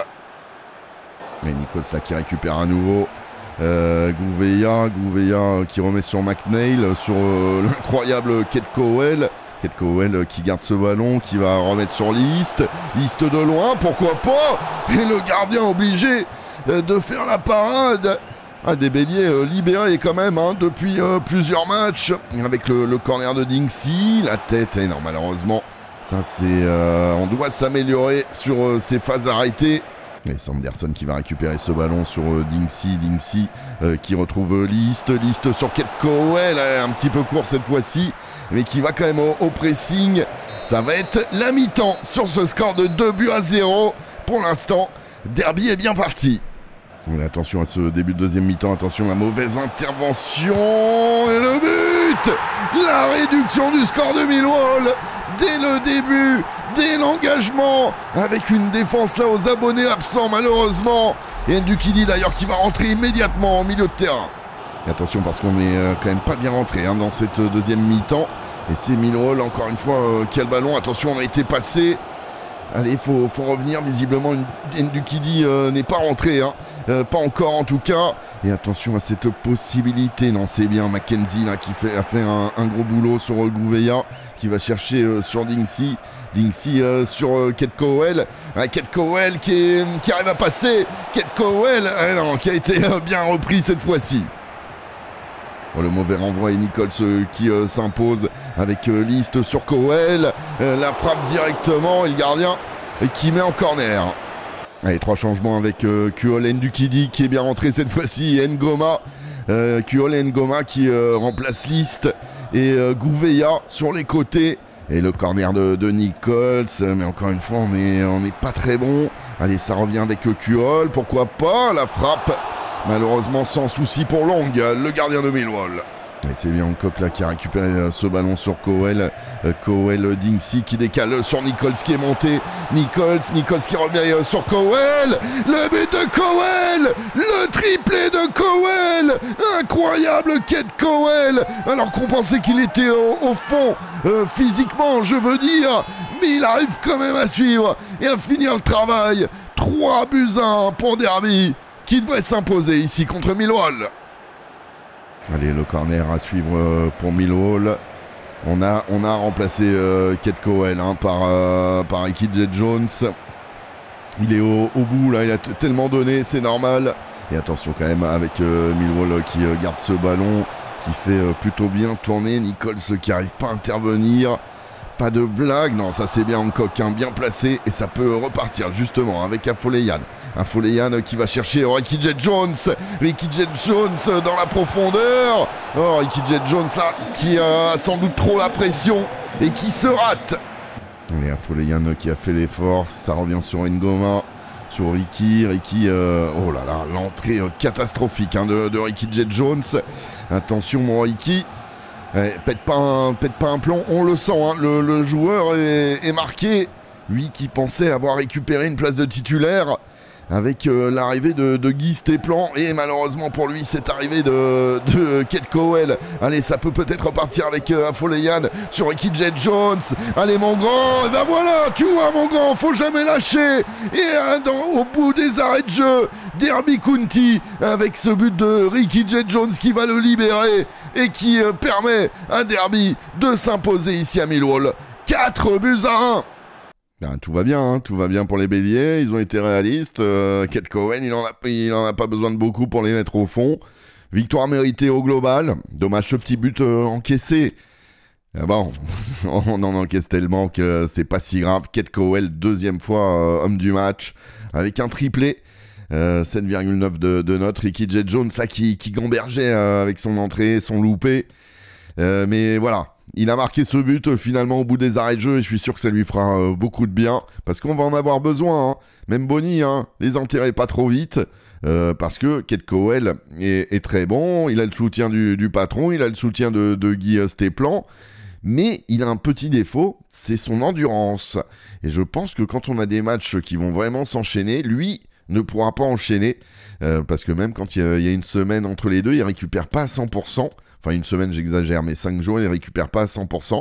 Et Nicolas qui récupère à nouveau. Gouveia qui remet sur McNeil. Sur l'incroyable Kate Cowell. Kate Cowell qui garde ce ballon, qui va remettre sur Liste de loin, pourquoi pas. Et le gardien obligé de faire la parade. Ah, des Béliers libérés quand même, hein, depuis plusieurs matchs. Avec le corner de Dingsy, la tête, et non, malheureusement, ça c'est, on doit s'améliorer sur ces phases arrêtées. Et Sanderson qui va récupérer ce ballon sur Dingsy qui retrouve Liste sur Kate Cowell, un petit peu court cette fois-ci, mais qui va quand même au pressing. Ça va être la mi-temps sur ce score de 2 buts à 0. Pour l'instant, Derby est bien parti. On a attention à ce début de deuxième mi-temps, attention à la mauvaise intervention, et le but, la réduction du score de Millwall dès le début, dès l'engagement, avec une défense là aux abonnés absents malheureusement, et Ndukidi d'ailleurs qui va rentrer immédiatement au milieu de terrain. Et attention parce qu'on n'est quand même pas bien rentré, hein, dans cette deuxième mi-temps, et c'est Millwall encore une fois qui a le ballon. Attention, on a été passé. Allez, faut revenir, visiblement Ndukidi n'est pas rentré, hein. Pas encore en tout cas. Et attention à cette possibilité. Non, c'est bien Mackenzie là, qui a fait un gros boulot sur Gouveia, qui va chercher sur Dingsy. Dingsy sur Kate Cowell. Kate Cowell qui arrive à passer. Kate Cowell qui a été bien repris cette fois-ci. Le mauvais renvoi, et Nichols qui s'impose avec List sur Cowell. La frappe directement, et le gardien qui met en corner. Allez, 3 changements avec Kuol Ndukidi qui est bien rentré cette fois-ci. Ngoma, Kuol Ngoma qui remplace List et Gouveia sur les côtés. Et le corner de Nichols, mais encore une fois, on n'est pas très bon. Allez, ça revient avec Kuol, pourquoi pas. La frappe, malheureusement sans souci pour Long, le gardien de Millwall. Et c'est bien Hancock là qui a récupéré ce ballon sur Cowell. Cowell, Dingsy qui décale sur Nichols qui est monté. Nichols qui revient sur Cowell. Le but de Cowell, le triplé de Cowell. Incroyable Kate Cowell. Alors qu'on pensait qu'il était au fond physiquement, je veux dire, mais il arrive quand même à suivre et à finir le travail. 3 buts à 1 pour Derby, qui devrait s'imposer ici contre Millwall. Allez, le corner à suivre pour Millwall. On a remplacé Kate Cowell, hein, par Ikidje Jones. Il est au bout, là, il a tellement donné, c'est normal. Et attention quand même avec Millwall qui garde ce ballon, qui fait plutôt bien tourner. Nichols qui n'arrive pas à intervenir. Pas de blague, non, ça c'est bien Hancock, hein, bien placé, et ça peut repartir justement avec Afoleyan. Afoleyan qui va chercher Ikidje Jones. Ikidje Jones dans la profondeur. Oh, Ikidje Jones là qui a sans doute trop la pression et qui se rate. Et Afoleyan qui a fait l'effort, ça revient sur Ngoma, sur Ricky, oh là là, l'entrée catastrophique, hein, de Ikidje Jones. Attention mon Ricky. Ouais, pète pas un plomb, on le sent, hein, le joueur est marqué. Lui qui pensait avoir récupéré une place de titulaire, avec l'arrivée de Guy Stéplan, et malheureusement pour lui cette arrivée de Kate Cowell. Allez, ça peut-être repartir avec Afoleyan sur Ricky-Jay Jones. Allez mon grand, et ben voilà, tu vois mon grand, faut jamais lâcher. Et au bout des arrêts de jeu, Derby County avec ce but de Ricky-Jay Jones qui va le libérer et qui permet à Derby de s'imposer ici à Millwall, 4-1. Ben, tout va bien pour les Béliers, ils ont été réalistes. Kate Cohen, il en a pas besoin de beaucoup pour les mettre au fond. Victoire méritée au global, dommage ce petit but encaissé. Bon, on en encaisse tellement que c'est pas si grave. Kate Cowell, deuxième fois homme du match, avec un triplé, 7,9 de note. Ricky-Jay Jones, là, qui gambergeait avec son entrée, son loupé. Mais voilà, il a marqué ce but finalement au bout des arrêts de jeu, et je suis sûr que ça lui fera beaucoup de bien, parce qu'on va en avoir besoin, hein. Même Bonnie, hein, les enterrer pas trop vite. Parce que Kate Cowell est très bon, il a le soutien du patron, il a le soutien de Guy Stéplan, mais il a un petit défaut, c'est son endurance. Et je pense que quand on a des matchs qui vont vraiment s'enchaîner, lui ne pourra pas enchaîner, parce que même quand il y a une semaine entre les deux, il ne récupère pas à 100%, enfin une semaine j'exagère, mais 5 jours il ne récupère pas à 100%,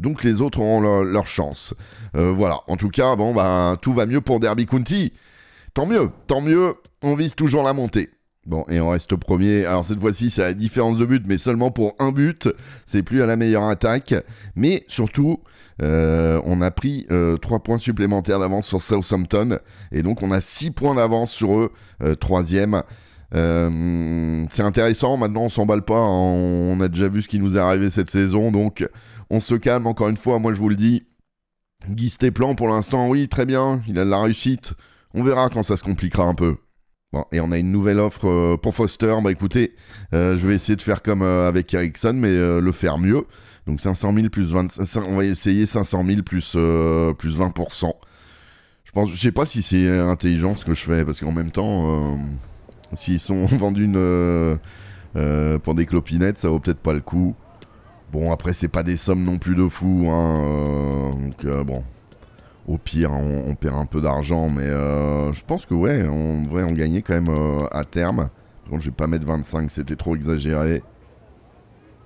donc les autres auront leur chance. Voilà, en tout cas, bon, bah, tout va mieux pour Derby County. Tant mieux, on vise toujours la montée. Bon, et on reste premier. Alors cette fois-ci, c'est à la différence de but, mais seulement pour un but. C'est plus à la meilleure attaque. Mais surtout, on a pris 3 points supplémentaires d'avance sur Southampton. Et donc, on a 6 points d'avance sur eux, 3e. C'est intéressant, maintenant on s'emballe pas, on a déjà vu ce qui nous est arrivé cette saison. Donc, on se calme encore une fois, moi je vous le dis. Guy Stéplan, pour l'instant, oui, très bien, il a de la réussite. On verra quand ça se compliquera un peu. Bon, et on a une nouvelle offre pour Foster. Bah écoutez, je vais essayer de faire comme avec Ericsson, mais le faire mieux. Donc 500 000 plus 25... On va essayer 500 000 plus 20%. Je sais pas si c'est intelligent ce que je fais, parce qu'en même temps, s'ils sont vendus pour des clopinettes, ça vaut peut-être pas le coup. Bon, après, c'est pas des sommes non plus de fou, hein, donc bon... Au pire, on perd un peu d'argent, mais je pense que ouais, on devrait en gagner quand même à terme. Par contre, je vais pas mettre 25, c'était trop exagéré.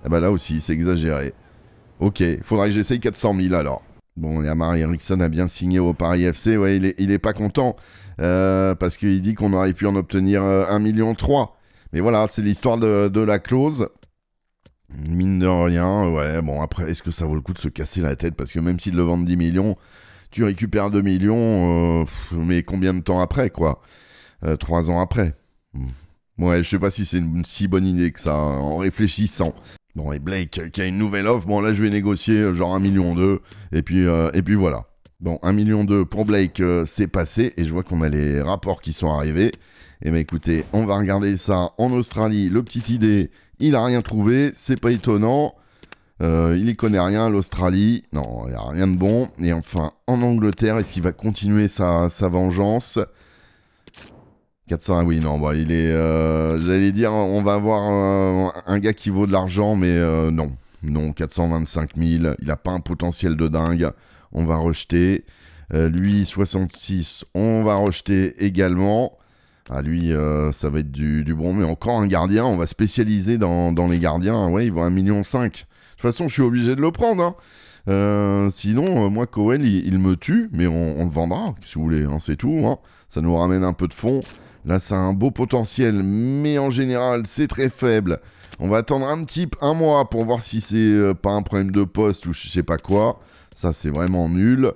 Ah bah là aussi, c'est exagéré. Ok, faudrait que j'essaye 400 000 alors. Bon, Lamar Eriksson a bien signé au Paris FC. Ouais, il est pas content parce qu'il dit qu'on aurait pu en obtenir 1,3 million. Mais voilà, c'est l'histoire de la clause. Mine de rien, ouais, bon après, est-ce que ça vaut le coup de se casser la tête? Parce que même s'ils le vendent 10 millions... Tu récupères 2 millions, mais combien de temps après, quoi? 3 ans après. Ouais, je sais pas si c'est une si bonne idée que ça, en réfléchissant. Bon, et Blake, qui a une nouvelle offre, bon là je vais négocier genre 1,2 million, et puis voilà. Bon, 1,2 million pour Blake, c'est passé, et je vois qu'on a les rapports qui sont arrivés. Et bah écoutez, on va regarder ça en Australie, le petit idée, il a rien trouvé, c'est pas étonnant. Il y connaît rien, l'Australie, non, il n'y a rien de bon. Et enfin, en Angleterre, est-ce qu'il va continuer sa vengeance? 400, oui, non, bah, il est... J'allais dire, on va avoir un gars qui vaut de l'argent, mais non. Non, 425 000, il n'a pas un potentiel de dingue, on va rejeter. Lui, 66, on va rejeter également. Ah, lui, ça va être du bon, mais encore un gardien, on va spécialiser dans les gardiens. Ouais, il vaut 1,5 million. De toute façon, je suis obligé de le prendre, hein. Sinon, moi, Cowell, il me tue, mais on le vendra, si vous voulez, hein, c'est tout, hein. Ça nous ramène un peu de fond. Là, ça a un beau potentiel, mais en général, c'est très faible. On va attendre un mois pour voir si c'est pas un problème de poste ou je sais pas quoi. Ça, c'est vraiment nul.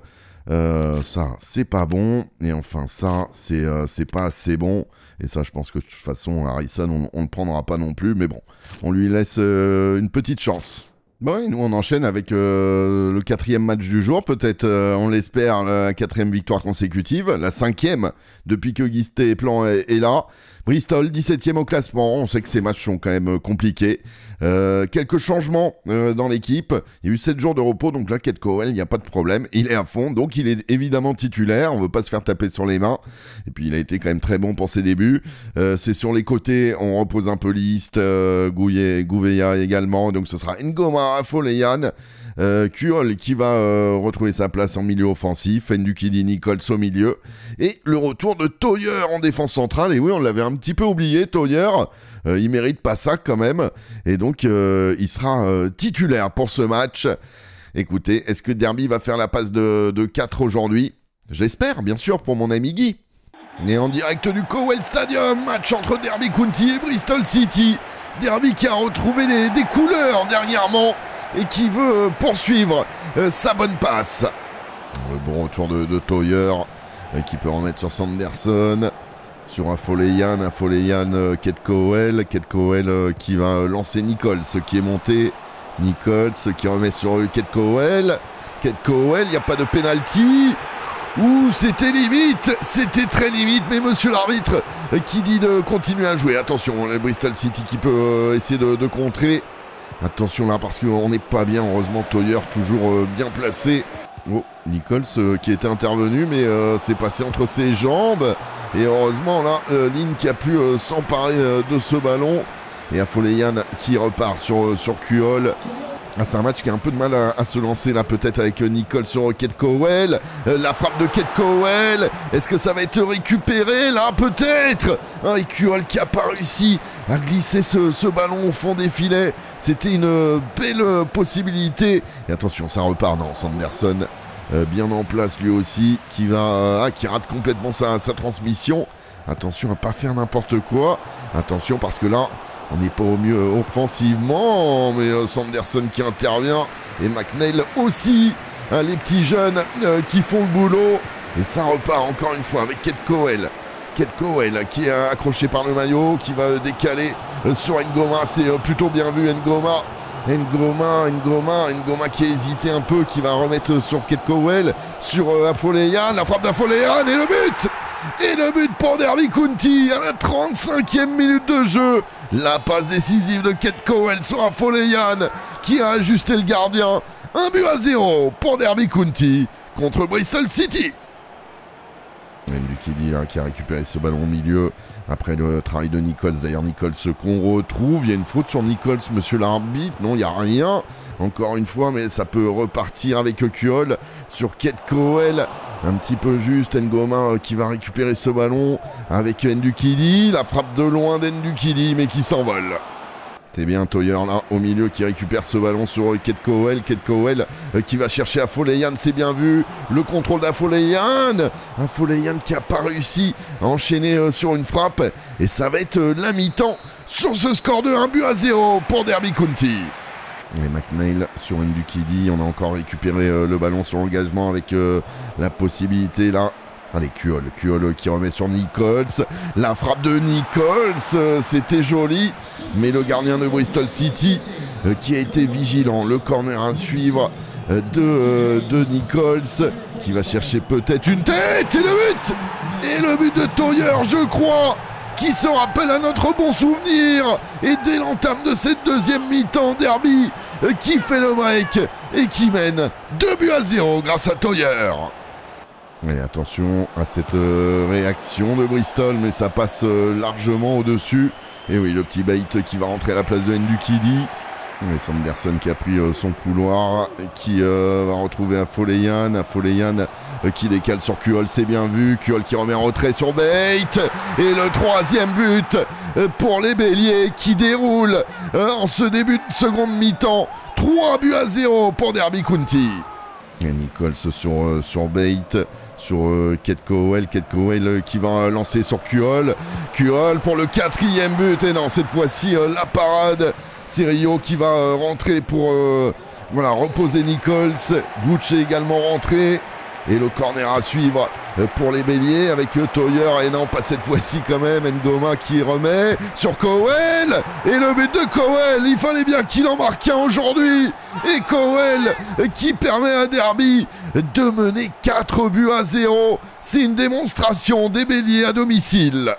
Ça, c'est pas bon. Et enfin, ça, c'est pas assez bon. Et ça, je pense que de toute façon, Harrison, on le prendra pas non plus. Mais bon, on lui laisse une petite chance. Bon, et nous on enchaîne avec le 4e match du jour, peut-être on l'espère la 4e victoire consécutive, la 5e depuis que Guy Stéplan est là. Bristol 17e au classement, on sait que ces matchs sont quand même compliqués. Quelques changements dans l'équipe, il y a eu 7 jours de repos, donc là Kate Cowell, il n'y a pas de problème, il est à fond, donc il est évidemment titulaire, on ne veut pas se faire taper sur les mains, et puis il a été quand même très bon pour ses débuts. C'est sur les côtés, on repose un peu List, Gouveia également, donc ce sera Ngoma affolé Yann. Kurl qui va retrouver sa place en milieu offensif, Ndukidi Nichols au milieu, et le retour de Toyer en défense centrale, et oui on l'avait un petit peu oublié Toyer, il mérite pas ça quand même, et donc il sera titulaire pour ce match. Écoutez, est-ce que Derby va faire la passe de 4 aujourd'hui? J'espère, bien sûr, pour mon ami Guy. Et en direct du Cowell Stadium, match entre Derby County et Bristol City, Derby qui a retrouvé des couleurs dernièrement, et qui veut poursuivre sa bonne passe. Le bon retour de Toyer, qui peut remettre sur Sanderson, sur un Folleyan Ket Cowell qui va lancer Nichols, qui est monté, Nichols qui remet sur Ket Cowell, il n'y a pas de pénalty. Ouh, c'était limite, c'était très limite, mais monsieur l'arbitre qui dit de continuer à jouer. Attention, le Bristol City qui peut essayer de contrer. Attention là parce qu'on n'est pas bien, heureusement Toyer toujours bien placé. Oh, Nichols qui était intervenu mais c'est passé entre ses jambes. Et heureusement là, Lynn qui a pu s'emparer de ce ballon. Et Afolayan qui repart sur Kuol. Ah, c'est un match qui a un peu de mal à se lancer là peut-être avec Nichols sur Ket Cowell. La frappe de Ket Cowell, est-ce que ça va être récupéré là peut-être, hein, et Kuol qui n'a pas réussi à glisser ce ballon au fond des filets. C'était une belle possibilité. Et attention, ça repart, non, Sanderson bien en place lui aussi, qui rate complètement sa transmission. Attention à pas faire n'importe quoi. Attention parce que là on n'est pas au mieux offensivement, mais Sanderson qui intervient et McNeil aussi. Hein, les petits jeunes qui font le boulot. Et ça repart encore une fois avec Ket Cowell qui est accroché par le maillot, qui va décaler sur Ngoma. C'est plutôt bien vu Ngoma qui a hésité un peu, qui va remettre sur Ket Cowell, sur Afolayan, la frappe d'Afolayan et le but! Et le but pour Derby County à la 35e minute de jeu. La passe décisive de Ket Cowell sur Afolayan qui a ajusté le gardien. 1-0 pour Derby County contre Bristol City. Ndukidi qui a récupéré ce ballon au milieu après le travail de Nichols. D'ailleurs Nichols qu'on retrouve, il y a une faute sur Nichols monsieur l'arbitre, non il n'y a rien encore une fois, mais ça peut repartir avec Kuol sur Ket Cowell, un petit peu juste. Ngoma qui va récupérer ce ballon avec Ndukidi, la frappe de loin d'Ndukidi mais qui s'envole. C'est bien Toyer là au milieu qui récupère ce ballon sur Ket Cowell qui va chercher Afolayan, c'est bien vu. Le contrôle d'Afolayan qui n'a pas réussi à enchaîner sur une frappe. Et ça va être la mi-temps sur ce score de 1-0 pour Derby County. Et McNeil sur Ndukidi, on a encore récupéré le ballon sur l'engagement avec la possibilité là. Allez, Kuol qui remet sur Nichols. La frappe de Nichols, c'était joli. Mais le gardien de Bristol City qui a été vigilant. Le corner à suivre de Nichols qui va chercher peut-être une tête. Et le but de Toyer, je crois, qui se rappelle à notre bon souvenir. Et dès l'entame de cette deuxième mi-temps, Derby qui fait le break et qui mène 2-0 grâce à Toyer. Et attention à cette réaction de Bristol, mais ça passe largement au-dessus. Et oui, le petit bait qui va rentrer à la place de Ndukidi. Et Sanderson qui a pris son couloir, qui va retrouver Afolayan qui décale sur Kuol, c'est bien vu. Kuol qui remet en retrait sur Bait. Et le troisième but pour les Béliers qui déroule en ce début de seconde mi-temps. 3-0 pour Derby County. Et Nichols sur Bait, sur Ket Cowell qui va lancer sur Kuol pour le 4e but. Et non, cette fois-ci la parade, c'est Rio qui va rentrer pour reposer Nichols. Gooch est également rentré, et le corner à suivre pour les Béliers avec Toyer, et non pas cette fois-ci quand même. Ngoma qui remet sur Cowell, et le but de Cowell, il fallait bien qu'il en marque un aujourd'hui, et Cowell qui permet à Derby de mener 4-0. C'est une démonstration des Béliers à domicile.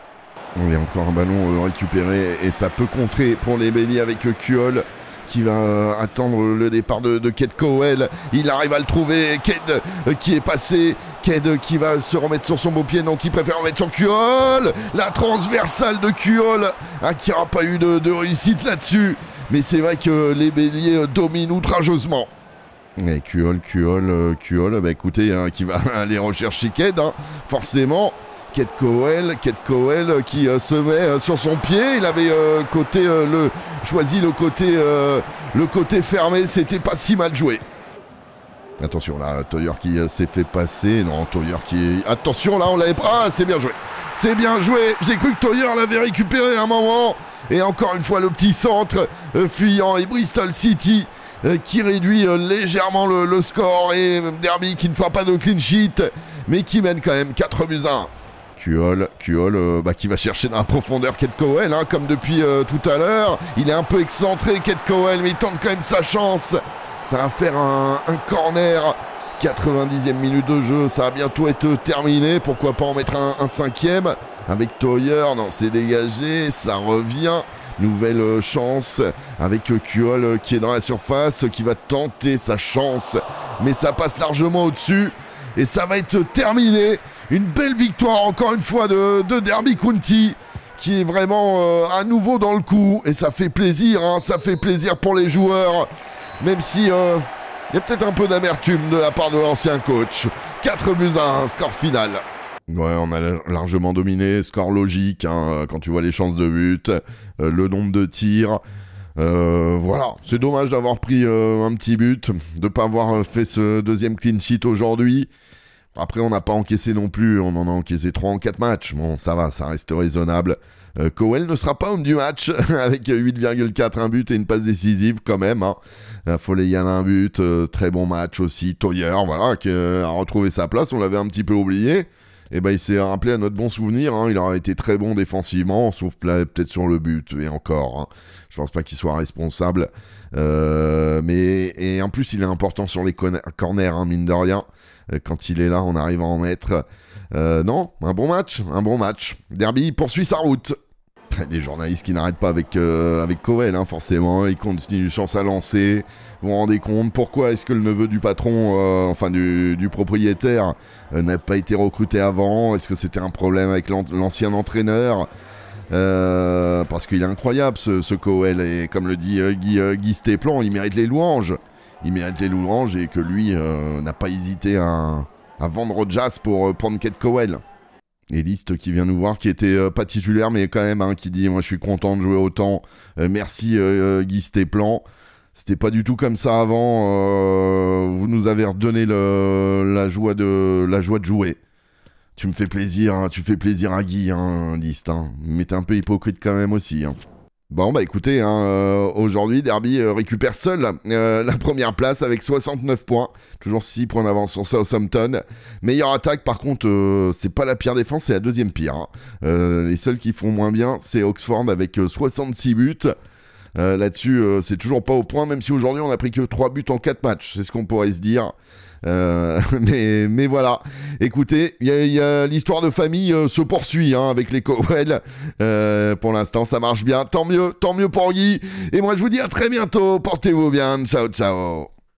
Il y a encore un ballon récupéré et ça peut contrer pour les Béliers avec Kuol qui va attendre le départ de Ket Cowell. Il arrive à le trouver. Ked qui est passé. Ked qui va se remettre sur son beau pied. Donc il préfère remettre sur Kuol. La transversale de Kuol, qui n'aura pas eu de réussite là-dessus. Mais c'est vrai que les Béliers dominent outrageusement. Et Kuol, bah écoutez, hein, qui va aller rechercher Ked, hein, forcément. Ked Cowell qui se met sur son pied. Il avait choisi le côté fermé. C'était pas si mal joué. Attention là, Toyer qui s'est fait passer. Non, Toyer qui... Attention là, on l'avait pas... Ah, c'est bien joué. C'est bien joué. J'ai cru que Toyer l'avait récupéré à un moment. Et encore une fois, le petit centre fuyant. Et Bristol City qui réduit légèrement le score. Et Derby qui ne fera pas de clean sheet. Mais qui mène quand même 4-1. Kuol bah, qui va chercher dans la profondeur Ked Cowell, hein, comme depuis tout à l'heure. Il est un peu excentré, Ked Cowell, mais il tente quand même sa chance. Ça va faire un corner. 90e minute de jeu, ça va bientôt être terminé. Pourquoi pas en mettre un cinquième avec Toyer. Non, c'est dégagé, ça revient. Nouvelle chance avec Kuol qui est dans la surface, qui va tenter sa chance. Mais ça passe largement au-dessus. Et ça va être terminé. Une belle victoire encore une fois de Derby County, qui est vraiment à nouveau dans le coup. Et ça fait plaisir, hein, ça fait plaisir pour les joueurs. Même si y a peut-être un peu d'amertume de la part de l'ancien coach. 4-1, score final. Ouais, on a largement dominé, score logique, hein, quand tu vois les chances de but, le nombre de tirs. Voilà, c'est dommage d'avoir pris un petit but, de ne pas avoir fait ce deuxième clean sheet aujourd'hui. Après, on n'a pas encaissé non plus, on en a encaissé 3 en 4 matchs. Bon, ça va, ça reste raisonnable. Cowell ne sera pas homme du match avec 8,4, un but et une passe décisive quand même. Hein. Foleyan a un but, très bon match aussi. Toyer, voilà, qui a retrouvé sa place, on l'avait un petit peu oublié. Et ben, il s'est rappelé à notre bon souvenir, hein. Il aura été très bon défensivement, sauf peut-être sur le but, et encore. Hein. Je pense pas qu'il soit responsable. Et en plus, il est important sur les corners, hein, mine de rien. Quand il est là, on arrive à en mettre. Non, un bon match. Derby poursuit sa route. Les journalistes qui n'arrêtent pas avec Cowell, hein, forcément. Ils continuent sans à lancer. Vous vous rendez compte, pourquoi est-ce que le neveu du patron, enfin du propriétaire, n'a pas été recruté avant? Est-ce que c'était un problème avec l'ancien entraîneur? Parce qu'il est incroyable, ce Cowell. Et comme le dit Guy Stéplan, il mérite les louanges. Il mérite les louanges, et que lui n'a pas hésité à vendre Rojas pour prendre Ked Cowell. Et List qui vient nous voir, qui était pas titulaire, mais quand même, hein, qui dit « Moi, je suis content de jouer autant. Merci, Guy Stéplan. C'était pas du tout comme ça avant. Vous nous avez redonné la joie de jouer. Tu me fais plaisir, hein, tu fais plaisir à Guy, hein, List. Hein. Mais t'es un peu hypocrite quand même aussi. Hein. » Bon, bah écoutez, hein, aujourd'hui, Derby récupère seul la première place avec 69 points. Toujours 6 points d'avance sur Southampton. Meilleure attaque, par contre, c'est pas la pire défense, c'est la deuxième pire. Hein. Les seuls qui font moins bien, c'est Oxford avec 66 buts. Là-dessus, c'est toujours pas au point, même si aujourd'hui, on a pris que 3 buts en 4 matchs. C'est ce qu'on pourrait se dire. Mais voilà, écoutez, y a l'histoire de famille se poursuit, hein, avec les Cowell. Pour l'instant, ça marche bien. Tant mieux pour Guy. Et moi, je vous dis à très bientôt. Portez-vous bien. Ciao, ciao.